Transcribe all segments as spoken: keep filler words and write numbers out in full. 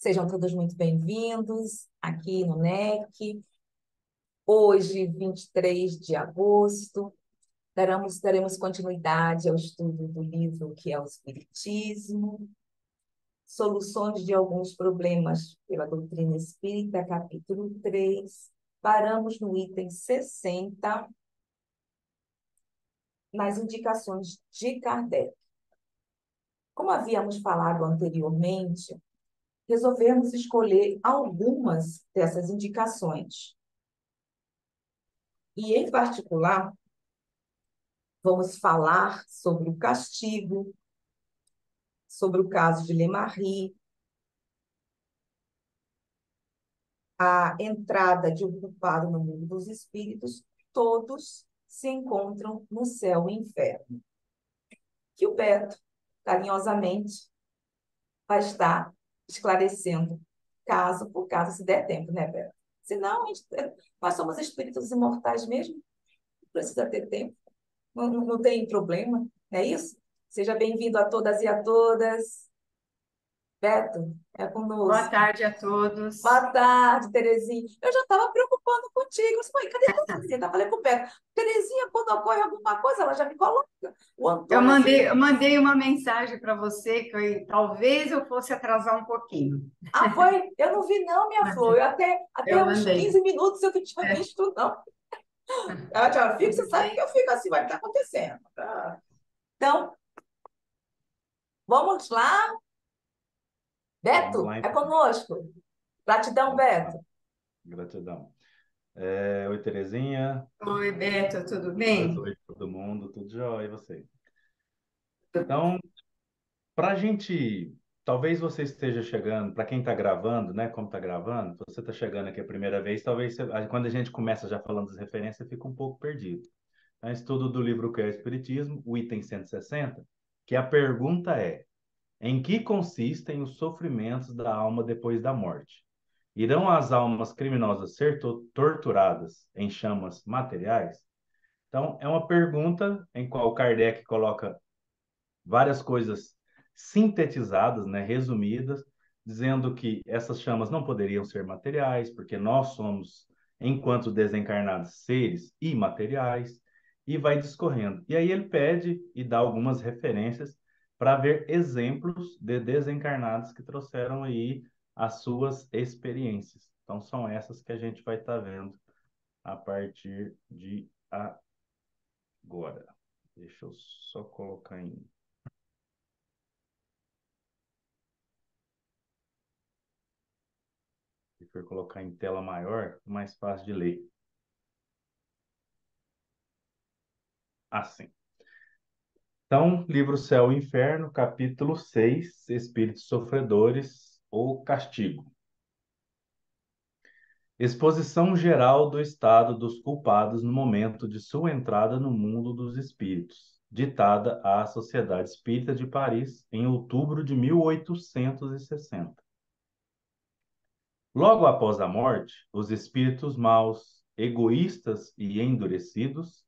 Sejam todos muito bem-vindos aqui no N E C. Hoje, vinte e três de agosto, daremos, daremos continuidade ao estudo do livro O Que é o Espiritismo, Soluções de alguns problemas pela doutrina espírita, capítulo três. Paramos no item sessenta, nas indicações de Kardec. Como havíamos falado anteriormente, resolvemos escolher algumas dessas indicações. E, em particular, vamos falar sobre o castigo, sobre o caso de Lemaire, a entrada de um culpado no mundo dos espíritos, todos se encontram no céu e inferno. Que o Beto, carinhosamente, vai estar esclarecendo caso por caso, se der tempo, né, Beto? Senão, nós somos espíritos imortais mesmo, não precisa ter tempo, não, não tem problema, não é isso? Seja bem-vindo a todas e a todas. Beto, é conosco. Boa tarde a todos. Boa tarde, Terezinha. Eu já estava preocupando contigo. Eu falei, cadê a Terezinha? Eu falei com o Beto. Terezinha, quando ocorre alguma coisa, ela já me coloca. O Antônio, eu, mandei, eu mandei uma mensagem para você que eu, talvez eu fosse atrasar um pouquinho. Ah, foi? Eu não vi não, minha flor. Eu até, até eu uns mandei. quinze minutos eu não tinha visto, não. Ela já fica, você sabe que eu fico assim, vai estar acontecendo. Ah. Então, vamos lá. Beto, lá, então. É conosco. Gratidão, Beto. Gratidão. É, oi, Terezinha. Oi, Beto, tudo bem? Oi, todo mundo, tudo jóia, e você? Então, para a gente, talvez você esteja chegando, para quem está gravando, né, como está gravando, você está chegando aqui a primeira vez, talvez você, quando a gente começa já falando das referências, fica um pouco perdido. Então, estudo do livro O Que é o Espiritismo, o item cento e sessenta, que a pergunta é: em que consistem os sofrimentos da alma depois da morte? Irão as almas criminosas ser torturadas em chamas materiais? Então, é uma pergunta em qual Kardec coloca várias coisas sintetizadas, né, resumidas, dizendo que essas chamas não poderiam ser materiais, porque nós somos, enquanto desencarnados, seres imateriais, e vai discorrendo. E aí ele pede e dá algumas referências para ver exemplos de desencarnados que trouxeram aí as suas experiências. Então, são essas que a gente vai estar tá vendo a partir de agora. Deixa eu só colocar em... Se for colocar em tela maior, mais fácil de ler. Assim. Então, livro Céu e Inferno, capítulo seis, Espíritos Sofredores ou Castigo. Exposição geral do estado dos culpados no momento de sua entrada no mundo dos espíritos, ditada à Sociedade Espírita de Paris em outubro de mil oitocentos e sessenta. Logo após a morte, os espíritos maus, egoístas e endurecidos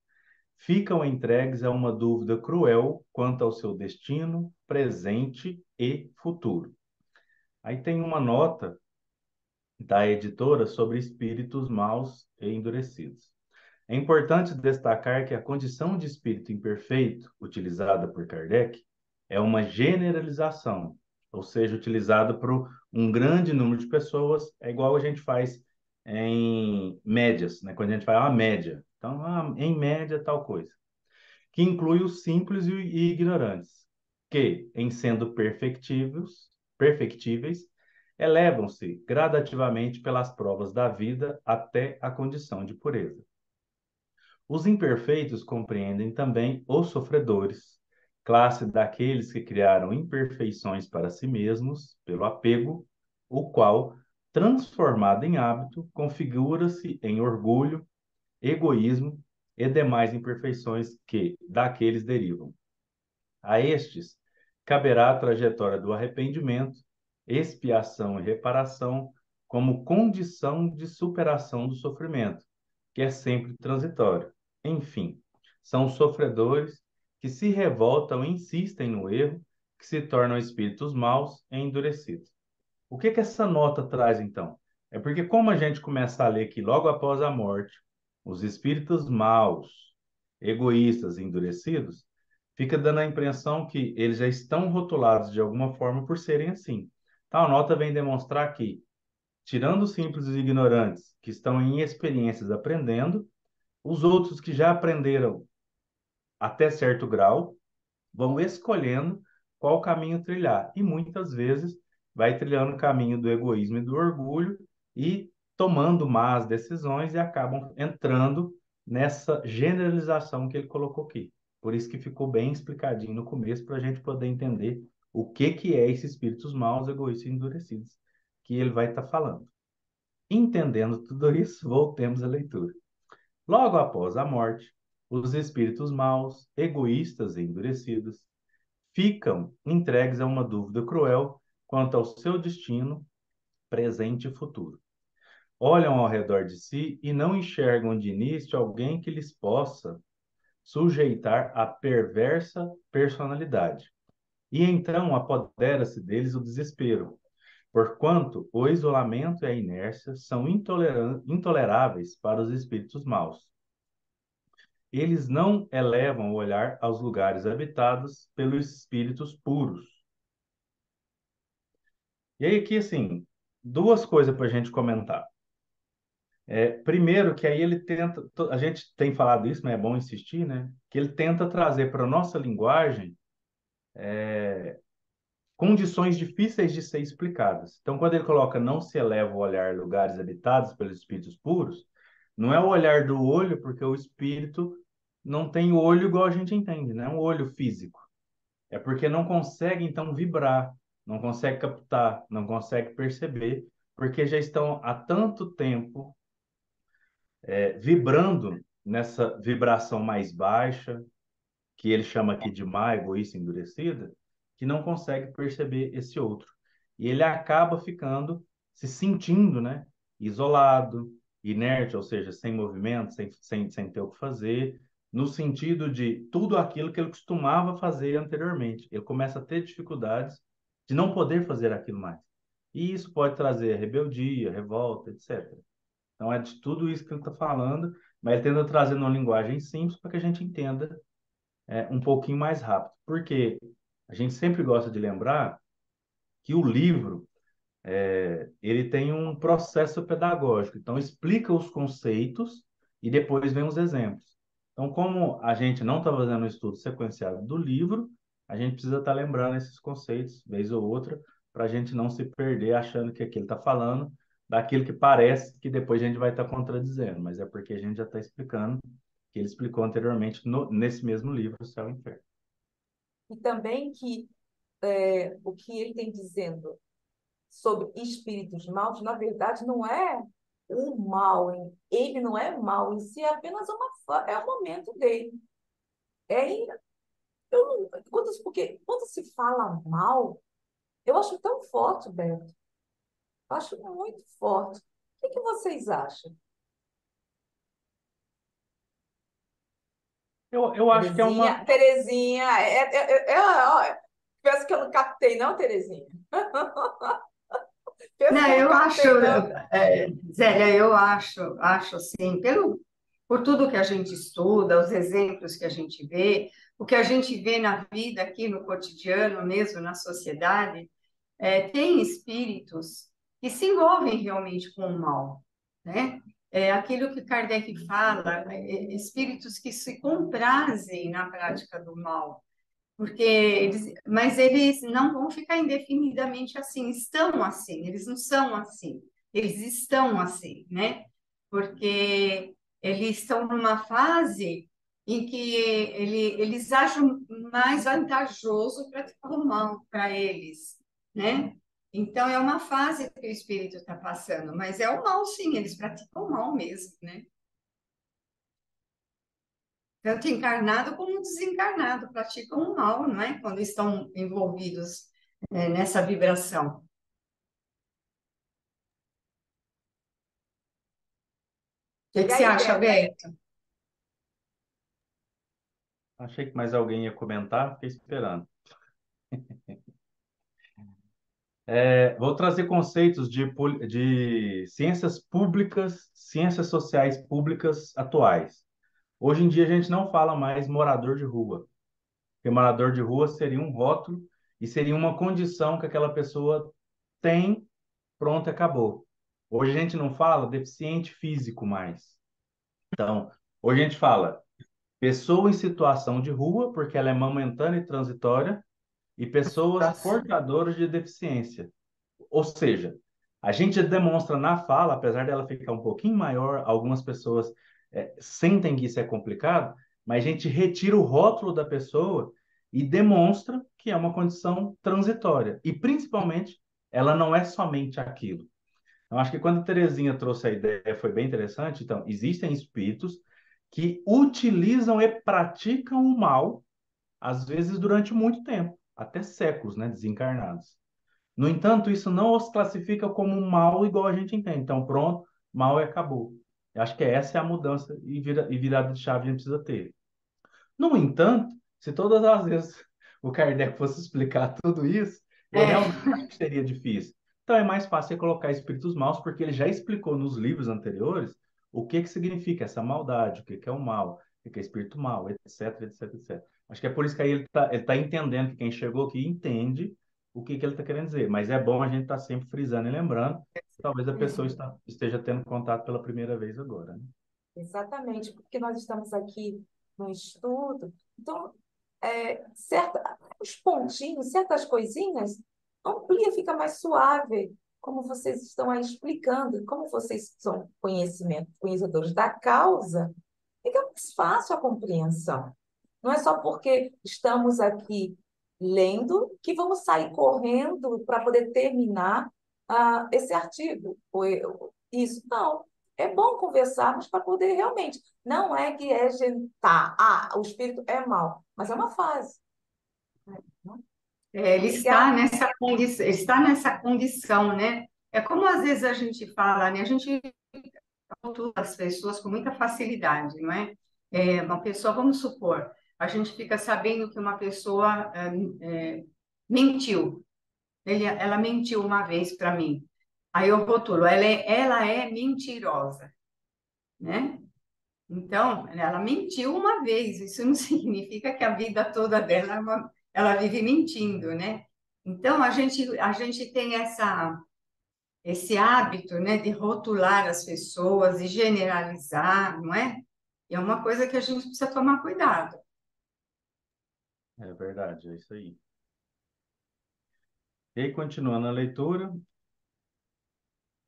ficam entregues a uma dúvida cruel quanto ao seu destino, presente e futuro. Aí tem uma nota da editora sobre espíritos maus e endurecidos. É importante destacar que a condição de espírito imperfeito, utilizada por Kardec, é uma generalização, ou seja, utilizada por um grande número de pessoas, é igual a gente faz em médias, né? Quando a gente faz uma média. Então, ah, em média, tal coisa. Que inclui os simples e ignorantes, que, em sendo perfectíveis, perfectíveis elevam-se gradativamente pelas provas da vida até a condição de pureza. Os imperfeitos compreendem também os sofredores, classe daqueles que criaram imperfeições para si mesmos, pelo apego, o qual, transformado em hábito, configura-se em orgulho, egoísmo e demais imperfeições que daqueles derivam. A estes caberá a trajetória do arrependimento, expiação e reparação como condição de superação do sofrimento, que é sempre transitório. Enfim, são os sofredores que se revoltam e insistem no erro, que se tornam espíritos maus e endurecidos. O que que essa nota traz, então? É porque, como a gente começa a ler que logo após a morte, os espíritos maus, egoístas e endurecidos, fica dando a impressão que eles já estão rotulados de alguma forma por serem assim. Então, a nota vem demonstrar que, tirando os simples e ignorantes que estão em experiências aprendendo, os outros que já aprenderam até certo grau vão escolhendo qual caminho trilhar. E muitas vezes vai trilhando o caminho do egoísmo e do orgulho e tomando más decisões e acabam entrando nessa generalização que ele colocou aqui. Por isso que ficou bem explicadinho no começo para a gente poder entender o que que é esses espíritos maus, egoístas e endurecidos que ele vai estar tá falando. Entendendo tudo isso, voltemos à leitura. Logo após a morte, os espíritos maus, egoístas e endurecidos ficam entregues a uma dúvida cruel quanto ao seu destino, presente e futuro. Olham ao redor de si e não enxergam de início alguém que lhes possa sujeitar à perversa personalidade. E então apodera-se deles o desespero, porquanto o isolamento e a inércia são intoleráveis para os espíritos maus. Eles não elevam o olhar aos lugares habitados pelos espíritos puros. E aí aqui, assim, duas coisas para a gente comentar. É, primeiro, que aí ele tenta, a gente tem falado isso, mas é bom insistir, né? Que ele tenta trazer para a nossa linguagem é, condições difíceis de ser explicadas. Então, quando ele coloca não se eleva o olhar a lugares habitados pelos espíritos puros, não é o olhar do olho, porque o espírito não tem olho igual a gente entende, né? É um olho físico. É porque não consegue, então, vibrar, não consegue captar, não consegue perceber, porque já estão há tanto tempo é, vibrando nessa vibração mais baixa, que ele chama aqui de má, egoísta, endurecida, que não consegue perceber esse outro. E ele acaba ficando, se sentindo, né? Isolado, inerte, ou seja, sem movimento, sem, sem, sem ter o que fazer, no sentido de tudo aquilo que ele costumava fazer anteriormente. Ele começa a ter dificuldades de não poder fazer aquilo mais. E isso pode trazer rebeldia, revolta, etcétera. Então é de tudo isso que ele está falando, mas ele tenta trazer numa linguagem simples para que a gente entenda é, um pouquinho mais rápido. Porque a gente sempre gosta de lembrar que o livro É, ele tem um processo pedagógico, então explica os conceitos e depois vem os exemplos. Então, como a gente não está fazendo um estudo sequenciado do livro, a gente precisa estar tá lembrando esses conceitos, vez ou outra, para a gente não se perder achando que aquilo está falando daquilo que parece que depois a gente vai estar tá contradizendo, mas é porque a gente já está explicando que ele explicou anteriormente no, nesse mesmo livro, Céu e Inferno. E também que é, o que ele tem dizendo sobre espíritos maus, na verdade, não é um mal. Hein? Ele não é mal em si, é apenas uma, é o momento dele. É, eu, quando, porque quando se fala mal, eu acho tão forte, Beto. Eu acho muito forte. O que, que vocês acham? Eu, eu acho Terezinha, que é uma... Terezinha, é, é, é, é, é, penso que eu não captei, não, Terezinha? Eu não, eu acho, é, Zélia, eu acho, acho assim, pelo, por tudo que a gente estuda, os exemplos que a gente vê, o que a gente vê na vida aqui, no cotidiano mesmo, na sociedade, é, tem espíritos que se envolvem realmente com o mal, né? É aquilo que Kardec fala, é, espíritos que se comprazem na prática do mal, porque eles, mas eles não vão ficar indefinidamente assim, estão assim, eles não são assim, eles estão assim, né? Porque eles estão numa fase em que ele, eles acham mais vantajoso praticar o mal para eles, né? Então, é uma fase que o espírito está passando, mas é o mal, sim, eles praticam o mal mesmo, né? Tanto encarnado como desencarnado, praticam o mal, não é? Quando estão envolvidos é, nessa vibração. O que, que você acha, Beto? Achei que mais alguém ia comentar, fiquei esperando. É, vou trazer conceitos de, de ciências públicas, ciências sociais públicas atuais. Hoje em dia a gente não fala mais morador de rua, porque morador de rua seria um rótulo e seria uma condição que aquela pessoa tem, pronto, acabou. Hoje a gente não fala deficiente físico mais. Então, hoje a gente fala pessoa em situação de rua, porque ela é momentânea e transitória, e pessoas portadoras de deficiência. Ou seja, a gente demonstra na fala, apesar dela ficar um pouquinho maior, algumas pessoas é, sentem que isso é complicado, mas a gente retira o rótulo da pessoa e demonstra que é uma condição transitória. E, principalmente, ela não é somente aquilo. Então, acho que quando a Terezinha trouxe a ideia, foi bem interessante. Então, existem espíritos que utilizam e praticam o mal, às vezes durante muito tempo, até séculos, né, desencarnados. No entanto, isso não os classifica como mal igual a gente entende. Então, pronto, mal e acabou. Eu acho que essa é a mudança e, vira, e virada de chave que a gente precisa ter. No entanto, se todas as vezes o Kardec fosse explicar tudo isso, é. realmente seria difícil. Então, é mais fácil colocar espíritos maus, porque ele já explicou nos livros anteriores o que, que significa essa maldade, o que, que é o mal, o que é espírito mal, etc, etc, etc. Acho que é por isso que aí ele está ele tá entendendo, que quem chegou aqui entende o que, que ele está querendo dizer. Mas é bom a gente estar tá sempre frisando e lembrando, talvez a pessoa está, esteja tendo contato pela primeira vez agora. Né? Exatamente, porque nós estamos aqui no estudo, então, é, certa, os pontinhos, certas coisinhas, amplia, fica mais suave, como vocês estão aí explicando, como vocês são conhecimento, conhecedores da causa, fica mais fácil a compreensão. Não é só porque estamos aqui lendo que vamos sair correndo para poder terminar uh, esse artigo. Isso não. É bom conversarmos para poder realmente. Não é que é gentar. Ah, o espírito é mau. Mas é uma fase. É, ele está nessa condição, está nessa condição, né? É como às vezes a gente fala, né? A gente cultua as pessoas com muita facilidade, não é? É uma pessoa, vamos supor, a gente fica sabendo que uma pessoa é, é, mentiu. Ele, ela mentiu uma vez para mim. Aí eu rotulo, ela é, ela é mentirosa, né? Então, ela mentiu uma vez. Isso não significa que a vida toda dela é uma, ela vive mentindo, né? Então, a gente, a gente tem essa, esse hábito, né, de rotular as pessoas e generalizar, não é? E é uma coisa que a gente precisa tomar cuidado. É verdade, é isso aí. E aí, continuando a leitura.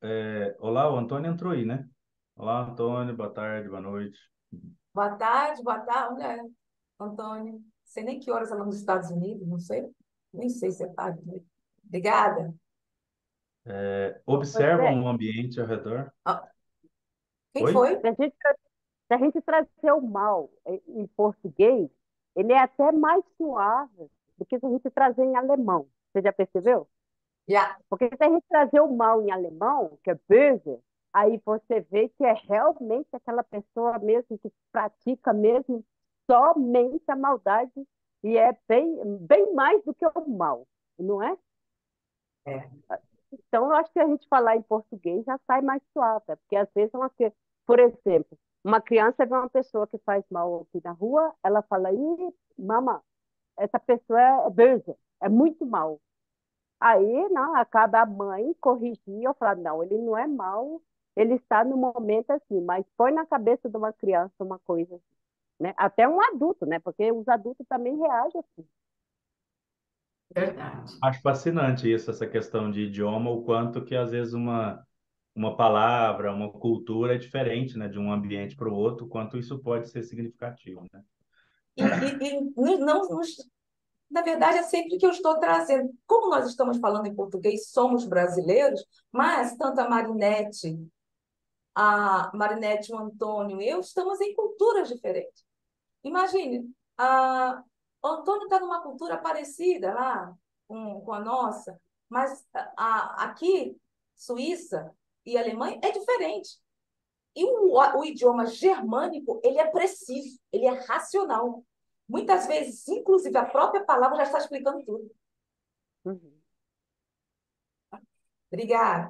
É, olá, o Antônio entrou aí, né? Olá, Antônio, boa tarde, boa noite. Boa tarde, boa tarde, né, Antônio? Não sei nem que horas ela é nos Estados Unidos, não sei. Nem sei se é tarde. Obrigada. É, observam o ambiente ao redor. Ah. Quem foi? foi? Se a gente trazer o mal em português, ele é até mais suave do que se a gente trazer em alemão. Você já percebeu? Yeah. Porque se a gente trazer o mal em alemão, que é böse, aí você vê que é realmente aquela pessoa mesmo que pratica mesmo somente a maldade e é bem, bem mais do que o mal, não é? É. Então, eu acho que a gente falar em português já sai mais suave, porque às vezes, uma, por exemplo, uma criança vê uma pessoa que faz mal aqui na rua, ela fala, ih, mama, essa pessoa é böse, é muito mal. Aí, não, acaba a mãe corrigir, eu falo, não, ele não é mau, ele está no momento assim, mas põe na cabeça de uma criança uma coisa assim, né? Até um adulto, né? Porque os adultos também reagem assim. Verdade. Acho fascinante isso, essa questão de idioma, o quanto que às vezes uma, uma palavra, uma cultura é diferente, né? De um ambiente para o outro, o quanto isso pode ser significativo, né? E, e, e não nos... Na verdade, é sempre que eu estou trazendo. Como nós estamos falando em português, somos brasileiros, mas tanto a Marinette, a Marinette, o Antônio e eu estamos em culturas diferentes. Imagine, a, o Antônio está numa cultura parecida lá com, com a nossa, mas a, a, aqui, Suíça e Alemanha, é diferente. E o, o idioma germânico, ele é preciso, ele é racional. Muitas vezes, inclusive, a própria palavra já está explicando tudo. Uhum. Obrigada.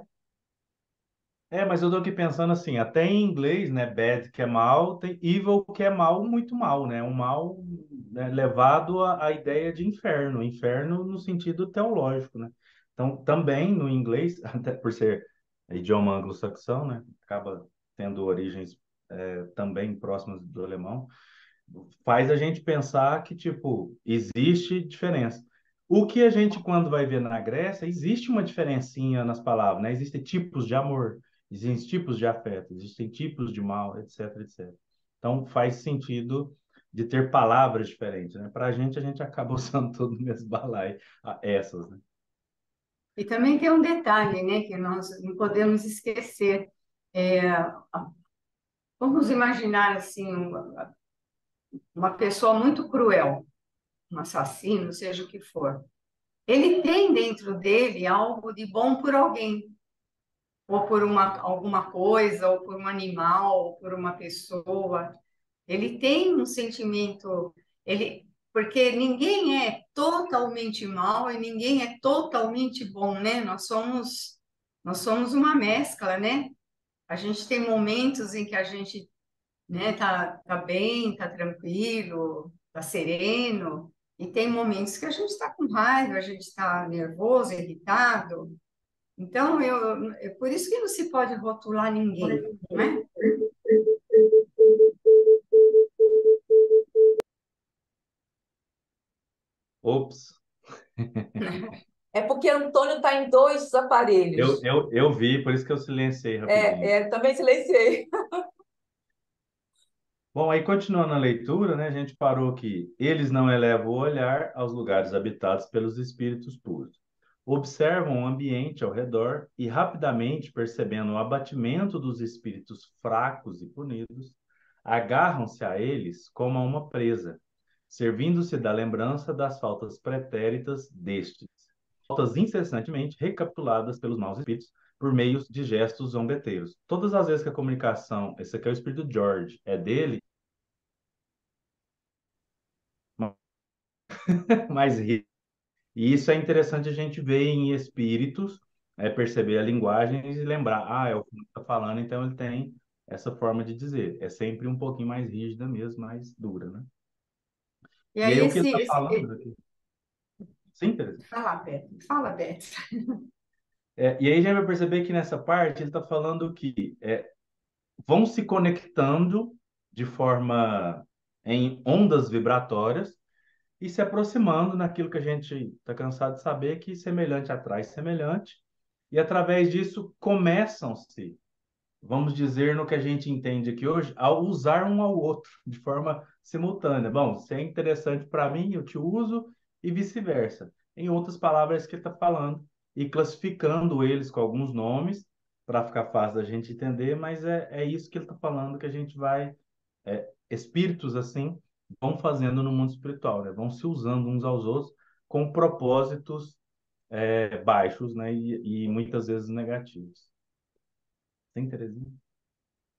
É, mas eu tô aqui pensando assim, até em inglês, né, bad que é mal, tem evil que é mal, muito mal, né, um mal, né, levado à, à ideia de inferno, inferno no sentido teológico, né. Então, também no inglês, até por ser idioma anglo-saxão, né, acaba tendo origens é, também próximas do alemão, faz a gente pensar que, tipo, existe diferença. O que a gente, quando vai ver na Grécia, existe uma diferencinha nas palavras, né, existem tipos de amor, existem tipos de afeto, existem tipos de mal, etc, et cetera. Então, faz sentido de ter palavras diferentes, né? Para a gente, a gente acaba usando todo o mesmo balai, essas, né? E também tem um detalhe, né, que nós não podemos esquecer. É, vamos imaginar, assim, uma, uma pessoa muito cruel, um assassino, seja o que for. Ele tem dentro dele algo de bom por alguém, ou por uma, alguma coisa, ou por um animal, ou por uma pessoa. Ele tem um sentimento... Ele, porque ninguém é totalmente mal e ninguém é totalmente bom, né? Nós somos, nós somos uma mescla, né? A gente tem momentos em que a gente, né, tá, tá bem, tá tranquilo, tá sereno, e tem momentos que a gente tá com raiva, a gente tá nervoso, irritado... Então, eu, é por isso que não se pode rotular ninguém, né? Ops! É porque Antônio está em dois aparelhos. Eu, eu, eu vi, por isso que eu silenciei rapidinho. É, é, também silenciei. Bom, aí continuando a leitura, né, a gente parou aqui. Eles não elevam o olhar aos lugares habitados pelos espíritos puros. Observam o ambiente ao redor e, rapidamente percebendo o abatimento dos espíritos fracos e punidos, agarram-se a eles como a uma presa, servindo-se da lembrança das faltas pretéritas destes, faltas incessantemente recapituladas pelos maus espíritos por meio de gestos zombeteiros. Todas as vezes que a comunicação, esse aqui é o espírito George, é dele, mais rico. E isso é interessante a gente ver em espíritos, é, perceber a linguagem e lembrar, ah, é o que está falando, então ele tem essa forma de dizer. É sempre um pouquinho mais rígida mesmo, mais dura, né? E, e aí, aí esse, o que está falando esse... aqui? Sim, Terezinha? Fala, Beto. Fala, Beto. É, e aí a gente vai perceber que nessa parte ele está falando que é, vão se conectando de forma em ondas vibratórias, e se aproximando naquilo que a gente está cansado de saber, que semelhante atrai semelhante, e através disso começam-se, vamos dizer no que a gente entende aqui hoje, a usar um ao outro de forma simultânea. Bom, se é interessante para mim, eu te uso, e vice-versa. Em outras palavras que ele está falando, e classificando eles com alguns nomes, para ficar fácil da gente entender, mas é, é isso que ele está falando, que a gente vai, é, espíritos assim, vão fazendo no mundo espiritual, né? Vão se usando uns aos outros com propósitos é, baixos, né? E, e muitas vezes negativos. Tem, Terezinha?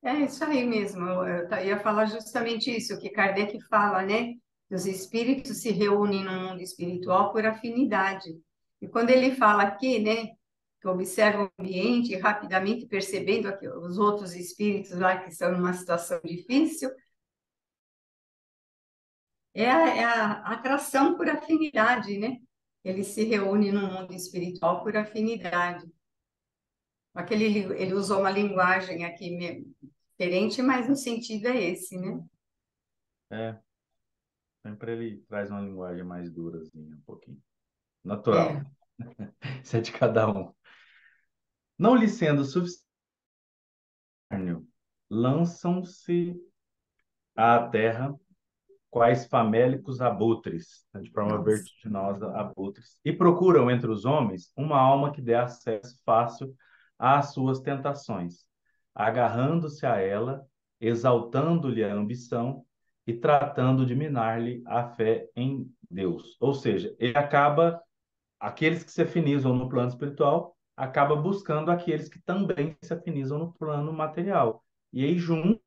É isso aí mesmo. Eu, eu ia falar justamente isso, que Kardec fala, né? Que os espíritos se reúnem no mundo espiritual por afinidade. E quando ele fala aqui, né? Que observa o ambiente, rapidamente percebendo aqui, os outros espíritos lá que estão numa situação difícil... É a, é a atração por afinidade, né? Ele se reúne no mundo espiritual por afinidade. Aquele, ele usou uma linguagem aqui diferente, mas no sentido é esse, né? É. Sempre ele traz uma linguagem mais durazinha, um pouquinho. Natural. É. Isso é de cada um. Não lhe sendo suficiente, lançam-se à terra quais famélicos abutres, de forma vertiginosa, abutres, e procuram entre os homens uma alma que dê acesso fácil às suas tentações, agarrando-se a ela, exaltando-lhe a ambição e tratando de minar-lhe a fé em Deus. Ou seja, ele acaba, aqueles que se afinizam no plano espiritual, acaba buscando aqueles que também se afinizam no plano material. E aí, juntos,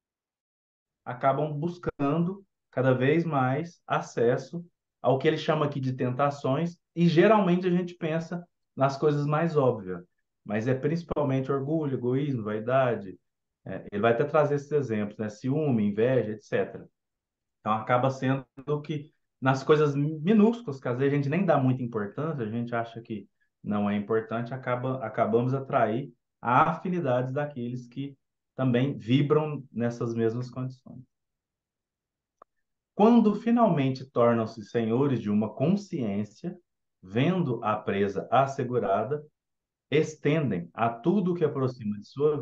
acabam buscando cada vez mais acesso ao que ele chama aqui de tentações, e geralmente a gente pensa nas coisas mais óbvias, mas é principalmente orgulho, egoísmo, vaidade. É, ele vai até trazer esses exemplos, né? Ciúme, inveja, etcétera. Então, acaba sendo que nas coisas minúsculas, que às vezes a gente nem dá muita importância, a gente acha que não é importante, acaba, acabamos atrair a afinidades daqueles que também vibram nessas mesmas condições. Quando finalmente tornam-se senhores de uma consciência, vendo a presa assegurada, estendem a tudo que aproxima de sua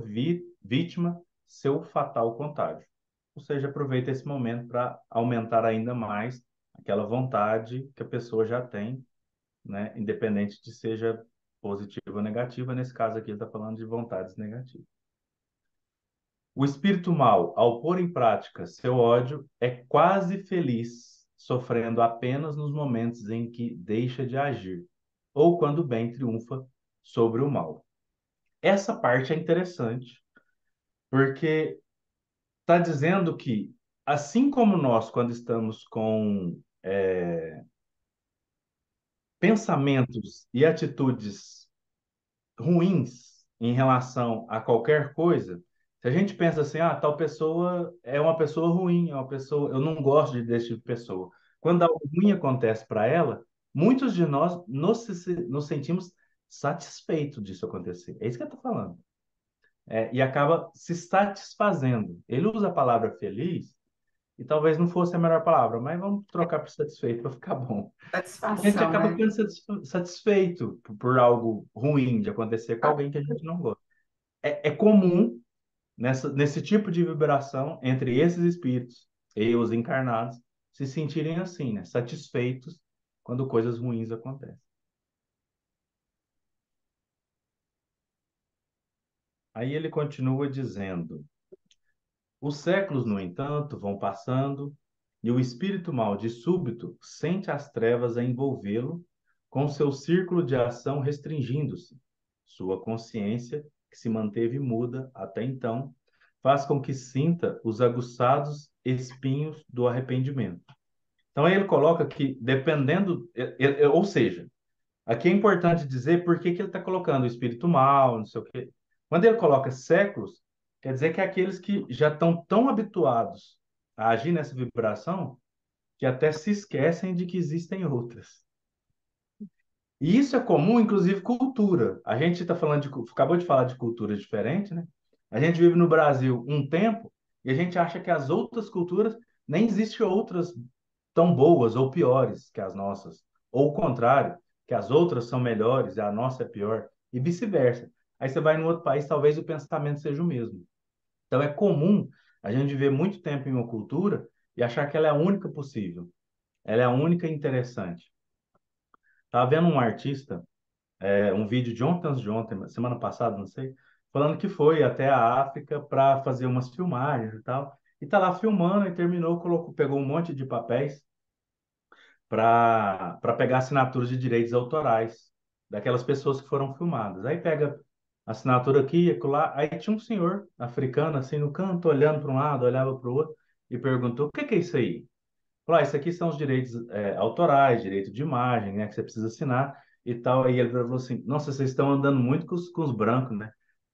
vítima seu fatal contágio. Ou seja, aproveita esse momento para aumentar ainda mais aquela vontade que a pessoa já tem, né? Independente de seja positiva ou negativa. Nesse caso aqui, ele está falando de vontades negativas. O espírito mau, ao pôr em prática seu ódio, é quase feliz, sofrendo apenas nos momentos em que deixa de agir, ou quando o bem triunfa sobre o mal. Essa parte é interessante, porque está dizendo que, assim como nós, quando estamos com é, pensamentos e atitudes ruins em relação a qualquer coisa, se a gente pensa assim, ah, tal pessoa é uma pessoa ruim, é uma pessoa, eu não gosto desse tipo de pessoa. Quando algo ruim acontece para ela, muitos de nós nos, nos sentimos satisfeitos disso acontecer. É isso que eu estou falando. É, e acaba se satisfazendo. Ele usa a palavra feliz, e talvez não fosse a melhor palavra, mas vamos trocar por satisfeito para ficar bom. Satisfação, a gente acaba, né, ficando satisfeito por, por algo ruim de acontecer com alguém que a gente não gosta. É, é comum... Nessa, nesse tipo de vibração entre esses espíritos e os encarnados se sentirem assim, né? Satisfeitos quando coisas ruins acontecem. Aí ele continua dizendo: os séculos, no entanto, vão passando e o espírito mau de súbito sente as trevas a envolvê-lo, com seu círculo de ação restringindo-se, sua consciência que se manteve muda até então, faz com que sinta os aguçados espinhos do arrependimento. Então, aí ele coloca que, dependendo... Ou seja, aqui é importante dizer por que, que ele está colocando o espírito mal, não sei o quê. Quando ele coloca séculos, quer dizer que é aqueles que já estão tão habituados a agir nessa vibração que até se esquecem de que existem outras. E isso é comum, inclusive, cultura. A gente está falando de, acabou de falar de cultura diferente, né? A gente vive no Brasil um tempo e a gente acha que as outras culturas, nem existem outras tão boas ou piores que as nossas. Ou o contrário, que as outras são melhores e a nossa é pior. E vice-versa. Aí você vai em outro país, talvez o pensamento seja o mesmo. Então é comum a gente viver muito tempo em uma cultura e achar que ela é a única possível. Ela é a única interessante. Estava vendo um artista, é, um vídeo de ontem, de ontem, semana passada, não sei, falando que foi até a África para fazer umas filmagens e tal. E tá lá filmando e terminou, colocou, pegou um monte de papéis para para pegar assinaturas de direitos autorais daquelas pessoas que foram filmadas. Aí pega assinatura aqui e acolá. Aí tinha um senhor africano assim no canto, olhando para um lado, olhava para o outro e perguntou: o que que é isso aí? Falou: ah, isso aqui são os direitos é, autorais, direito de imagem, né, que você precisa assinar e tal. Aí ele falou assim: nossa, vocês estão andando muito com os, com os brancos, né?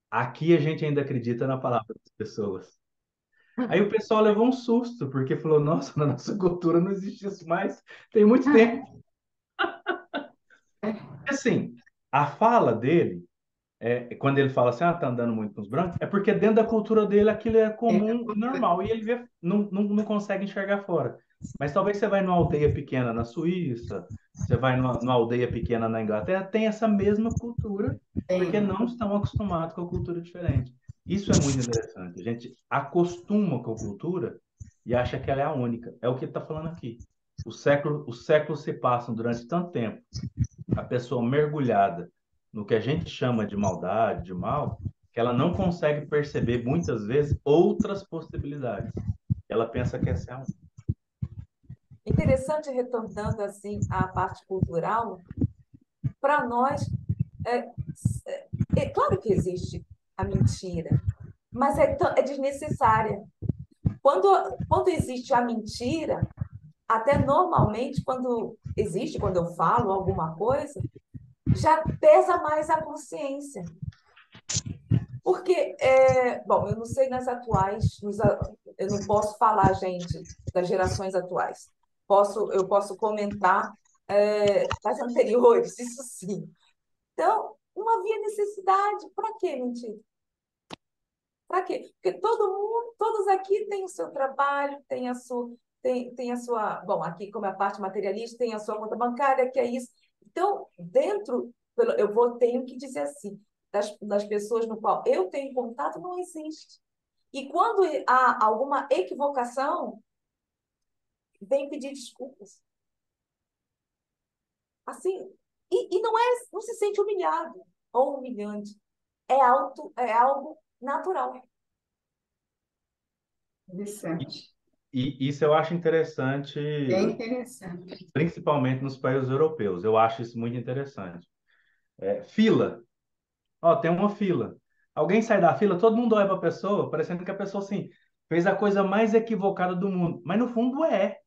Aqui a gente ainda acredita na palavra das pessoas. Aí o pessoal levou um susto, porque falou: nossa, na nossa cultura não existe isso mais, tem muito tempo. Assim, a fala dele, é, quando ele fala assim, ah, tá andando muito com os brancos, é porque dentro da cultura dele aquilo é comum e normal, e ele vê, não, não, não consegue enxergar fora. Mas talvez você vai numa aldeia pequena na Suíça, você vai numa, numa aldeia pequena na Inglaterra, tem essa mesma cultura, porque não estão acostumados com a cultura diferente. Isso é muito interessante. A gente acostuma com a cultura e acha que ela é a única. É o que ele está falando aqui. O século, os séculos se passam durante tanto tempo, a pessoa mergulhada no que a gente chama de maldade, de mal, que ela não consegue perceber, muitas vezes, outras possibilidades. Ela pensa que essa é a única. Interessante, retornando assim à parte cultural, para nós, é, é, é claro que existe a mentira, mas é, é desnecessária. Quando, quando existe a mentira, até normalmente, quando existe, quando eu falo alguma coisa, já pesa mais a consciência. Porque, é, bom, eu não sei nas atuais, nos, eu não posso falar, gente, das gerações atuais. Posso, eu posso comentar é, das anteriores, isso sim. Então, não havia necessidade. Para quê, mentira? Para quê? Porque todo mundo, todos aqui têm o seu trabalho, têm a sua... Tem, tem a sua, bom, aqui como é a parte materialista, tem a sua conta bancária, que é isso. Então, dentro, eu vou, tenho que dizer assim, das, das pessoas no qual eu tenho contato, não existe. E quando há alguma equivocação, vem pedir desculpas. Assim, e, e não é, não se sente humilhado ou humilhante. É, alto, é algo natural. Interessante. E isso eu acho interessante, é interessante, principalmente nos países europeus. Eu acho isso muito interessante. É, fila. Ó, tem uma fila. Alguém sai da fila, todo mundo olha para a pessoa, parecendo que a pessoa assim, fez a coisa mais equivocada do mundo. Mas, no fundo, é.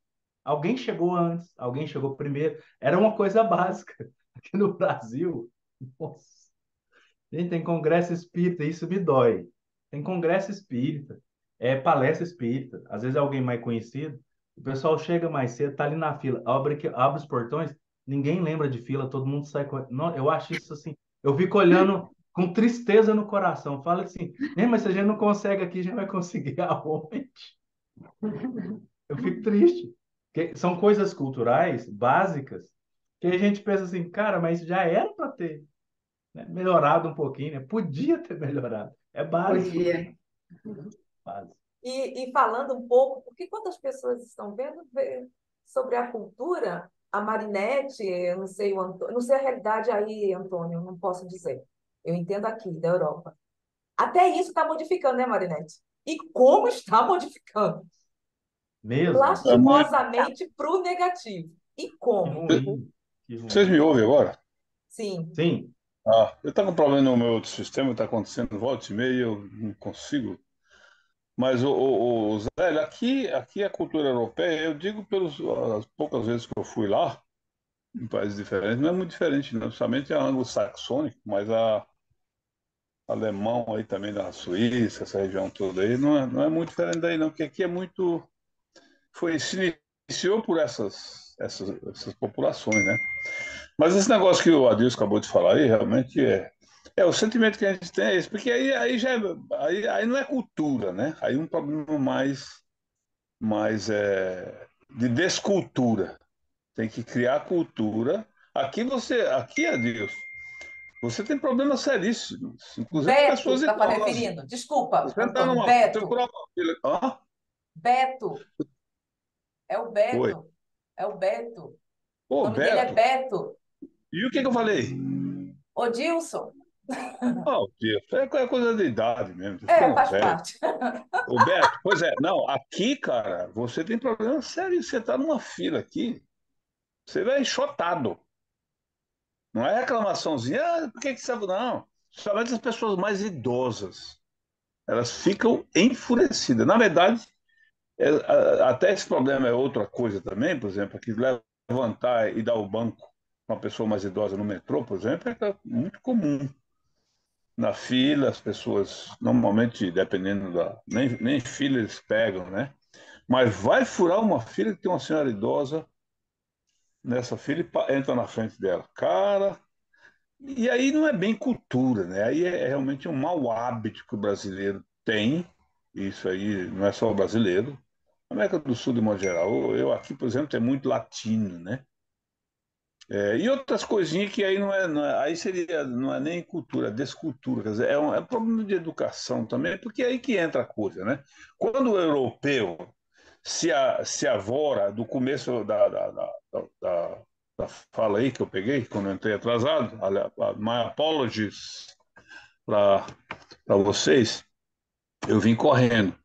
Alguém chegou antes, alguém chegou primeiro. Era uma coisa básica. Aqui no Brasil, nossa. Gente, tem congresso espírita, isso me dói. Tem congresso espírita. É palestra espírita, às vezes alguém mais conhecido, o pessoal chega mais cedo, tá ali na fila, abre, abre os portões, ninguém lembra de fila, todo mundo sai correndo. Não, eu acho isso assim, eu fico olhando com tristeza no coração, falo assim, né, mas se a gente não consegue aqui, a gente vai conseguir aonde? Eu fico triste. Porque são coisas culturais, básicas, que a gente pensa assim, cara, mas já era para ter, né, melhorado um pouquinho, né? Podia ter melhorado, é básico. Podia. E, e falando um pouco, porque quando as pessoas estão vendo vê, sobre a cultura, a Marinette, eu não sei, o Antônio, não sei a realidade aí, Antônio, não posso dizer. Eu entendo aqui, da Europa. Até isso está modificando, né, Marinette? E como está modificando? Mesmo? Lastimosamente para o negativo. E como? Vocês me ouvem agora? Sim. Sim. Ah, eu estava com um problema no meu outro sistema, está acontecendo volta e meia, eu não consigo. Mas, o, o, o Zé, aqui, aqui a cultura europeia, eu digo pelas poucas vezes que eu fui lá, em países diferentes, não é muito diferente, não. Principalmente a anglo-saxônica, mas a alemão aí também, da Suíça, essa região toda aí, não é, não é muito diferente daí, não. Porque aqui é muito... Foi, se iniciou por essas, essas, essas populações, né? Mas esse negócio que o Adilson acabou de falar aí, realmente é... É, o sentimento que a gente tem é esse, porque aí, aí, já, aí, aí não é cultura, né? Aí é um problema mais, mais é, de descultura. Tem que criar cultura. Aqui você, aqui, Adilson, você tem problemas seríssimos. Inclusive, Beto, pessoas tá idosas. Referindo. Desculpa. Você tá numa, Beto. Você ah? Beto. É o Beto. Oi. É o Beto. Pô, o nome Beto. Dele é Beto. E o que, que eu falei? Ô, Dilson. Oh, Deus. É coisa de idade mesmo. É, faz parte. O Beto, pois é, não, aqui, cara, você tem problema sério. Você tá numa fila aqui, você vai enxotado. Não é reclamaçãozinha, ah, por que que sabe? Não. Somente as pessoas mais idosas, elas ficam enfurecidas. Na verdade, é, até esse problema é outra coisa também, por exemplo, que levantar e dar o banco para uma pessoa mais idosa no metrô, por exemplo, é muito comum. Na fila, as pessoas, normalmente, dependendo da... Nem, nem fila eles pegam, né? Mas vai furar uma fila que tem uma senhora idosa nessa fila e entra na frente dela. Cara... E aí não é bem cultura, né? Aí é realmente um mau hábito que o brasileiro tem. Isso aí não é só o brasileiro. Na América do Sul, de modo geral. Eu aqui, por exemplo, tem muito latino, né? É, e outras coisinhas que aí não é, não é, aí seria, não é nem cultura, é descultura, quer dizer, é um, é um problema de educação também, porque é aí que entra a coisa, né? Quando o europeu se, a, se avora do começo da, da, da, da, da fala aí que eu peguei, quando eu entrei atrasado, my apologies para vocês, eu vim correndo.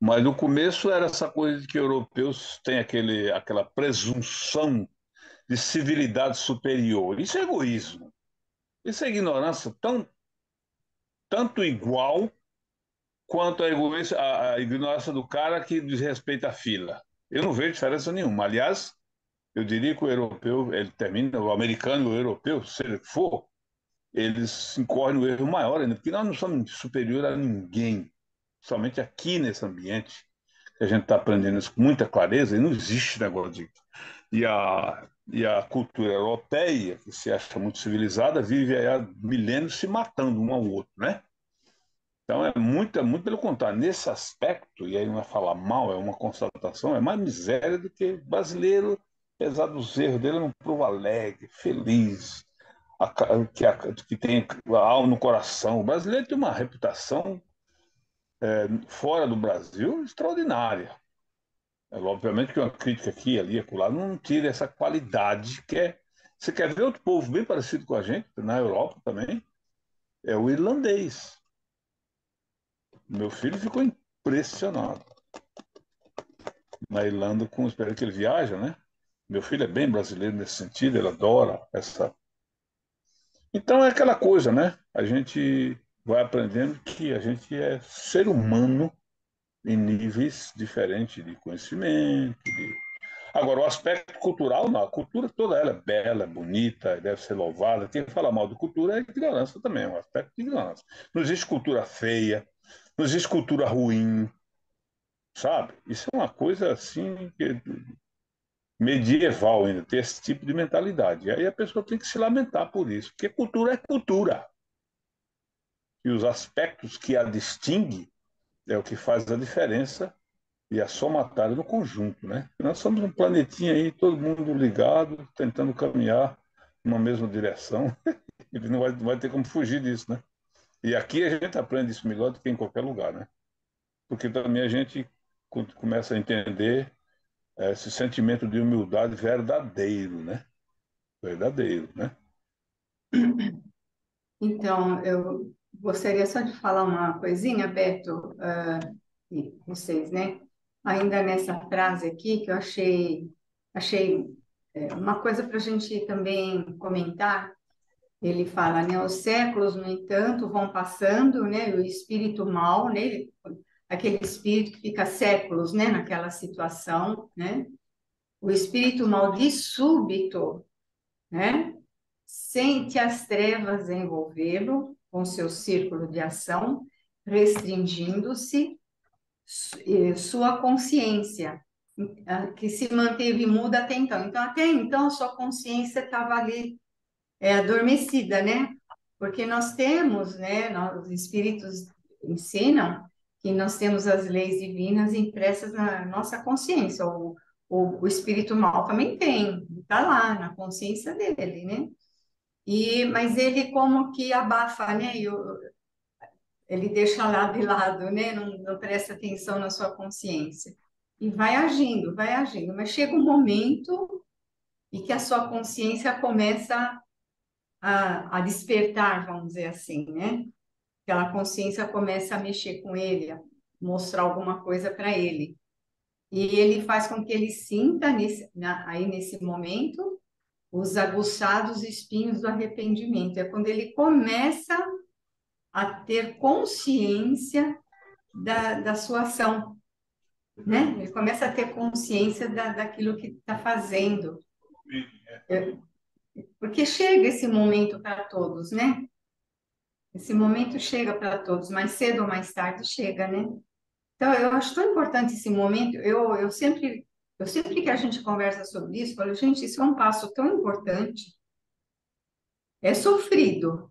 Mas no começo era essa coisa de que europeus têm aquele, aquela presunção de civilidade superior. Isso é egoísmo. Isso é ignorância tão, tanto igual quanto a, egoísmo, a, a ignorância do cara que desrespeita a fila. Eu não vejo diferença nenhuma. Aliás, Eu diria que o europeu, ele termina, o americano, o europeu, se ele for, eles incorrem no erro maior ainda, porque nós não somos superiores a ninguém, somente aqui nesse ambiente, que a gente está aprendendo isso com muita clareza, e não existe negócio de... E a, e a cultura europeia, que se acha muito civilizada, vive aí há milênios se matando um ao outro, né? Então é muito, é muito pelo contrário. Nesse aspecto, e aí não é falar mal, é uma constatação, é mais miséria do que brasileiro, apesar dos erros dele, é um povo alegre, feliz, a, que, a, que tem a alma no coração. O brasileiro tem uma reputação é, fora do Brasil extraordinária. É, obviamente que uma crítica aqui e ali, acolá, não tira essa qualidade que é. Você quer ver outro povo bem parecido com a gente, na Europa também, é o irlandês. Meu filho ficou impressionado na Irlanda com o espelho que ele viaja, né? Meu filho é bem brasileiro nesse sentido, ele adora essa... Então é aquela coisa, né? A gente vai aprendendo que a gente é ser humano em níveis diferentes de conhecimento. De... Agora, o aspecto cultural, não. A cultura toda ela é bela, é bonita, deve ser louvada. Quem fala mal de cultura é ignorância também, é um aspecto de ignorância. Não existe cultura feia, não existe cultura ruim, sabe? Isso é uma coisa assim, que medieval ainda, ter esse tipo de mentalidade. E aí a pessoa tem que se lamentar por isso, porque cultura é cultura. E os aspectos que a distinguem é o que faz a diferença e a somatória no conjunto, né? Nós somos um planetinha aí, todo mundo ligado, tentando caminhar numa mesma direção. Ele não vai, não vai ter como fugir disso, né? E aqui a gente aprende isso melhor do que em qualquer lugar, né? Porque também a gente começa a entender esse sentimento de humildade verdadeiro, né? Verdadeiro, né? Então, eu gostaria só de falar uma coisinha, Beto, uh, e vocês, né? Ainda nessa frase aqui, que eu achei, achei é, uma coisa para a gente também comentar. Ele fala, né, os séculos, no entanto, vão passando, né, o espírito mal, né, aquele espírito que fica séculos, né, naquela situação, né, o espírito mal de súbito, né, sente as trevas envolvê-lo com seu círculo de ação, restringindo-se sua consciência, que se manteve muda até então. Então, até então, sua consciência estava ali, é adormecida, né? Porque nós temos, né? Nós, os espíritos ensinam que nós temos as leis divinas impressas na nossa consciência. O, o, o espírito mal também tem, está lá na consciência dele, né? E, mas ele como que abafa, né? Eu, ele deixa lá de lado, né? Não, não presta atenção na sua consciência. E vai agindo, vai agindo. Mas chega um momento em que a sua consciência começa A, a despertar, vamos dizer assim, né? Aquela consciência começa a mexer com ele, a mostrar alguma coisa para ele. E ele faz com que ele sinta, nesse, na, aí nesse momento, os aguçados espinhos do arrependimento. É quando ele começa a ter consciência da, da sua ação, né? Ele começa a ter consciência da, daquilo que está fazendo. É, porque chega esse momento para todos, né? Esse momento chega para todos, mais cedo ou mais tarde chega, né? Então, eu acho tão importante esse momento. Eu, eu, sempre, eu sempre que a gente conversa sobre isso, eu falo, gente, isso é um passo tão importante. É sofrido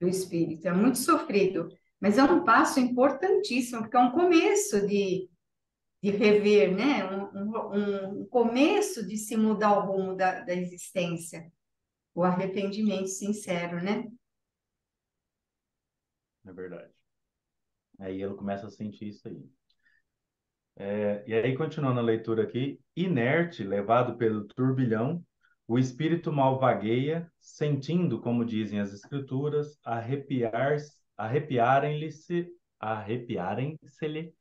do espírito, é muito sofrido, mas é um passo importantíssimo, porque é um começo de, de rever, né? Um, um, um começo de se mudar o rumo da, da existência. O arrependimento sincero, né? É verdade. Aí ele começa a sentir isso aí. É, e aí, continuando a leitura aqui. Inerte, levado pelo turbilhão, o espírito mal vagueia, sentindo, como dizem as escrituras, arrepiar, arrepiarem-lhe-se, arrepiarem-se-lhe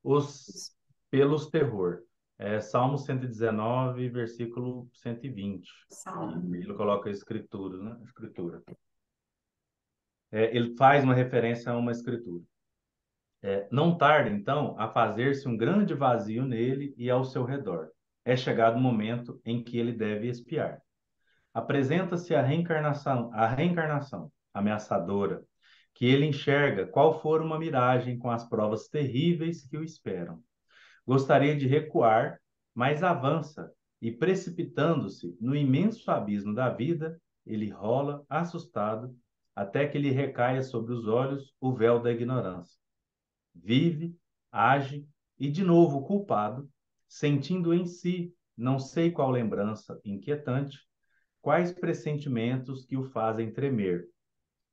os pelos terror. É, Salmo cento e dezenove, versículo cento e vinte. Salmo. Ele coloca a escritura, né? Escritura. É, ele faz uma referência a uma escritura. É, não tarda, então, a fazer-se um grande vazio nele e ao seu redor, é chegado o momento em que ele deve expiar. Apresenta-se a reencarnação, a reencarnação ameaçadora, que ele enxerga qual for uma miragem com as provas terríveis que o esperam. Gostaria de recuar, mas avança, e precipitando-se no imenso abismo da vida, ele rola, assustado, até que lhe recaia sobre os olhos o véu da ignorância. Vive, age, e de novo culpado, sentindo em si, não sei qual lembrança inquietante, quais pressentimentos que o fazem tremer,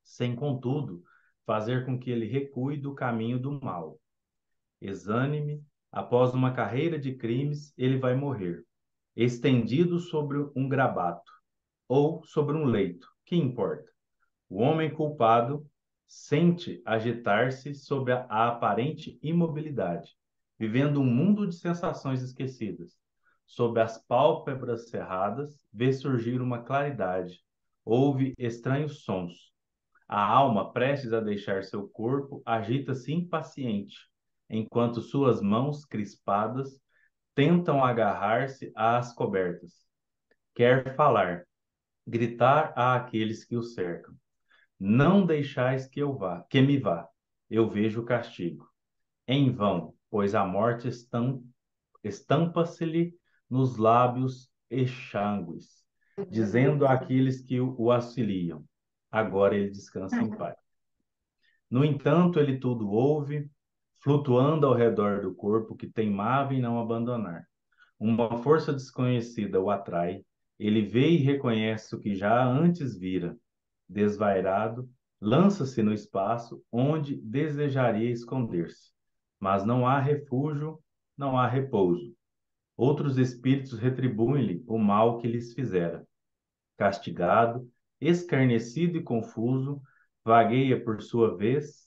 sem, contudo, fazer com que ele recue do caminho do mal. Exânime, após uma carreira de crimes, ele vai morrer, estendido sobre um grabato, ou sobre um leito, que importa? O homem culpado sente agitar-se sob a, a aparente imobilidade, vivendo um mundo de sensações esquecidas. Sob as pálpebras cerradas, vê surgir uma claridade, ouve estranhos sons. A alma, prestes a deixar seu corpo, agita-se impaciente, enquanto suas mãos crispadas tentam agarrar-se às cobertas. Quer falar, gritar àqueles que o cercam. Não deixais que eu vá, que me vá, eu vejo o castigo. Em vão, pois a morte estampa-se-lhe nos lábios exangues, dizendo àqueles que o auxiliam. Agora ele descansa em paz. No entanto, ele tudo ouve, flutuando ao redor do corpo que teimava em não abandonar. Uma força desconhecida o atrai, ele vê e reconhece o que já antes vira. Desvairado, lança-se no espaço onde desejaria esconder-se. Mas não há refúgio, não há repouso. Outros espíritos retribuem-lhe o mal que lhes fizera. Castigado, escarnecido e confuso, vagueia por sua vez,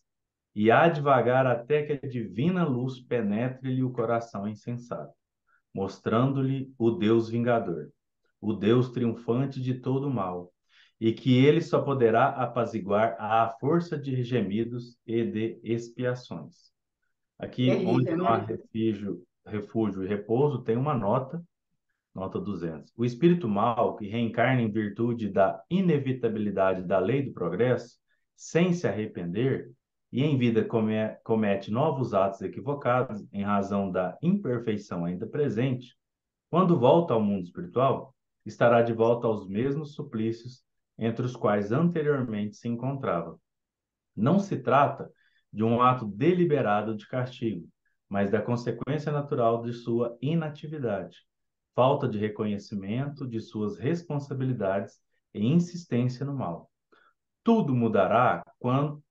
e há de vagar até que a divina luz penetre-lhe o coração insensato, mostrando-lhe o Deus vingador, o Deus triunfante de todo o mal, e que ele só poderá apaziguar à força de gemidos e de expiações. Aqui, é onde não há refúgio, refúgio e repouso, tem uma nota, nota duzentos. O espírito mal, que reencarna em virtude da inevitabilidade da lei do progresso, sem se arrepender, e em vida come, comete novos atos equivocados em razão da imperfeição ainda presente, quando volta ao mundo espiritual, estará de volta aos mesmos suplícios entre os quais anteriormente se encontrava. Não se trata de um ato deliberado de castigo, mas da consequência natural de sua inatividade, falta de reconhecimento de suas responsabilidades e insistência no mal. Tudo mudará quando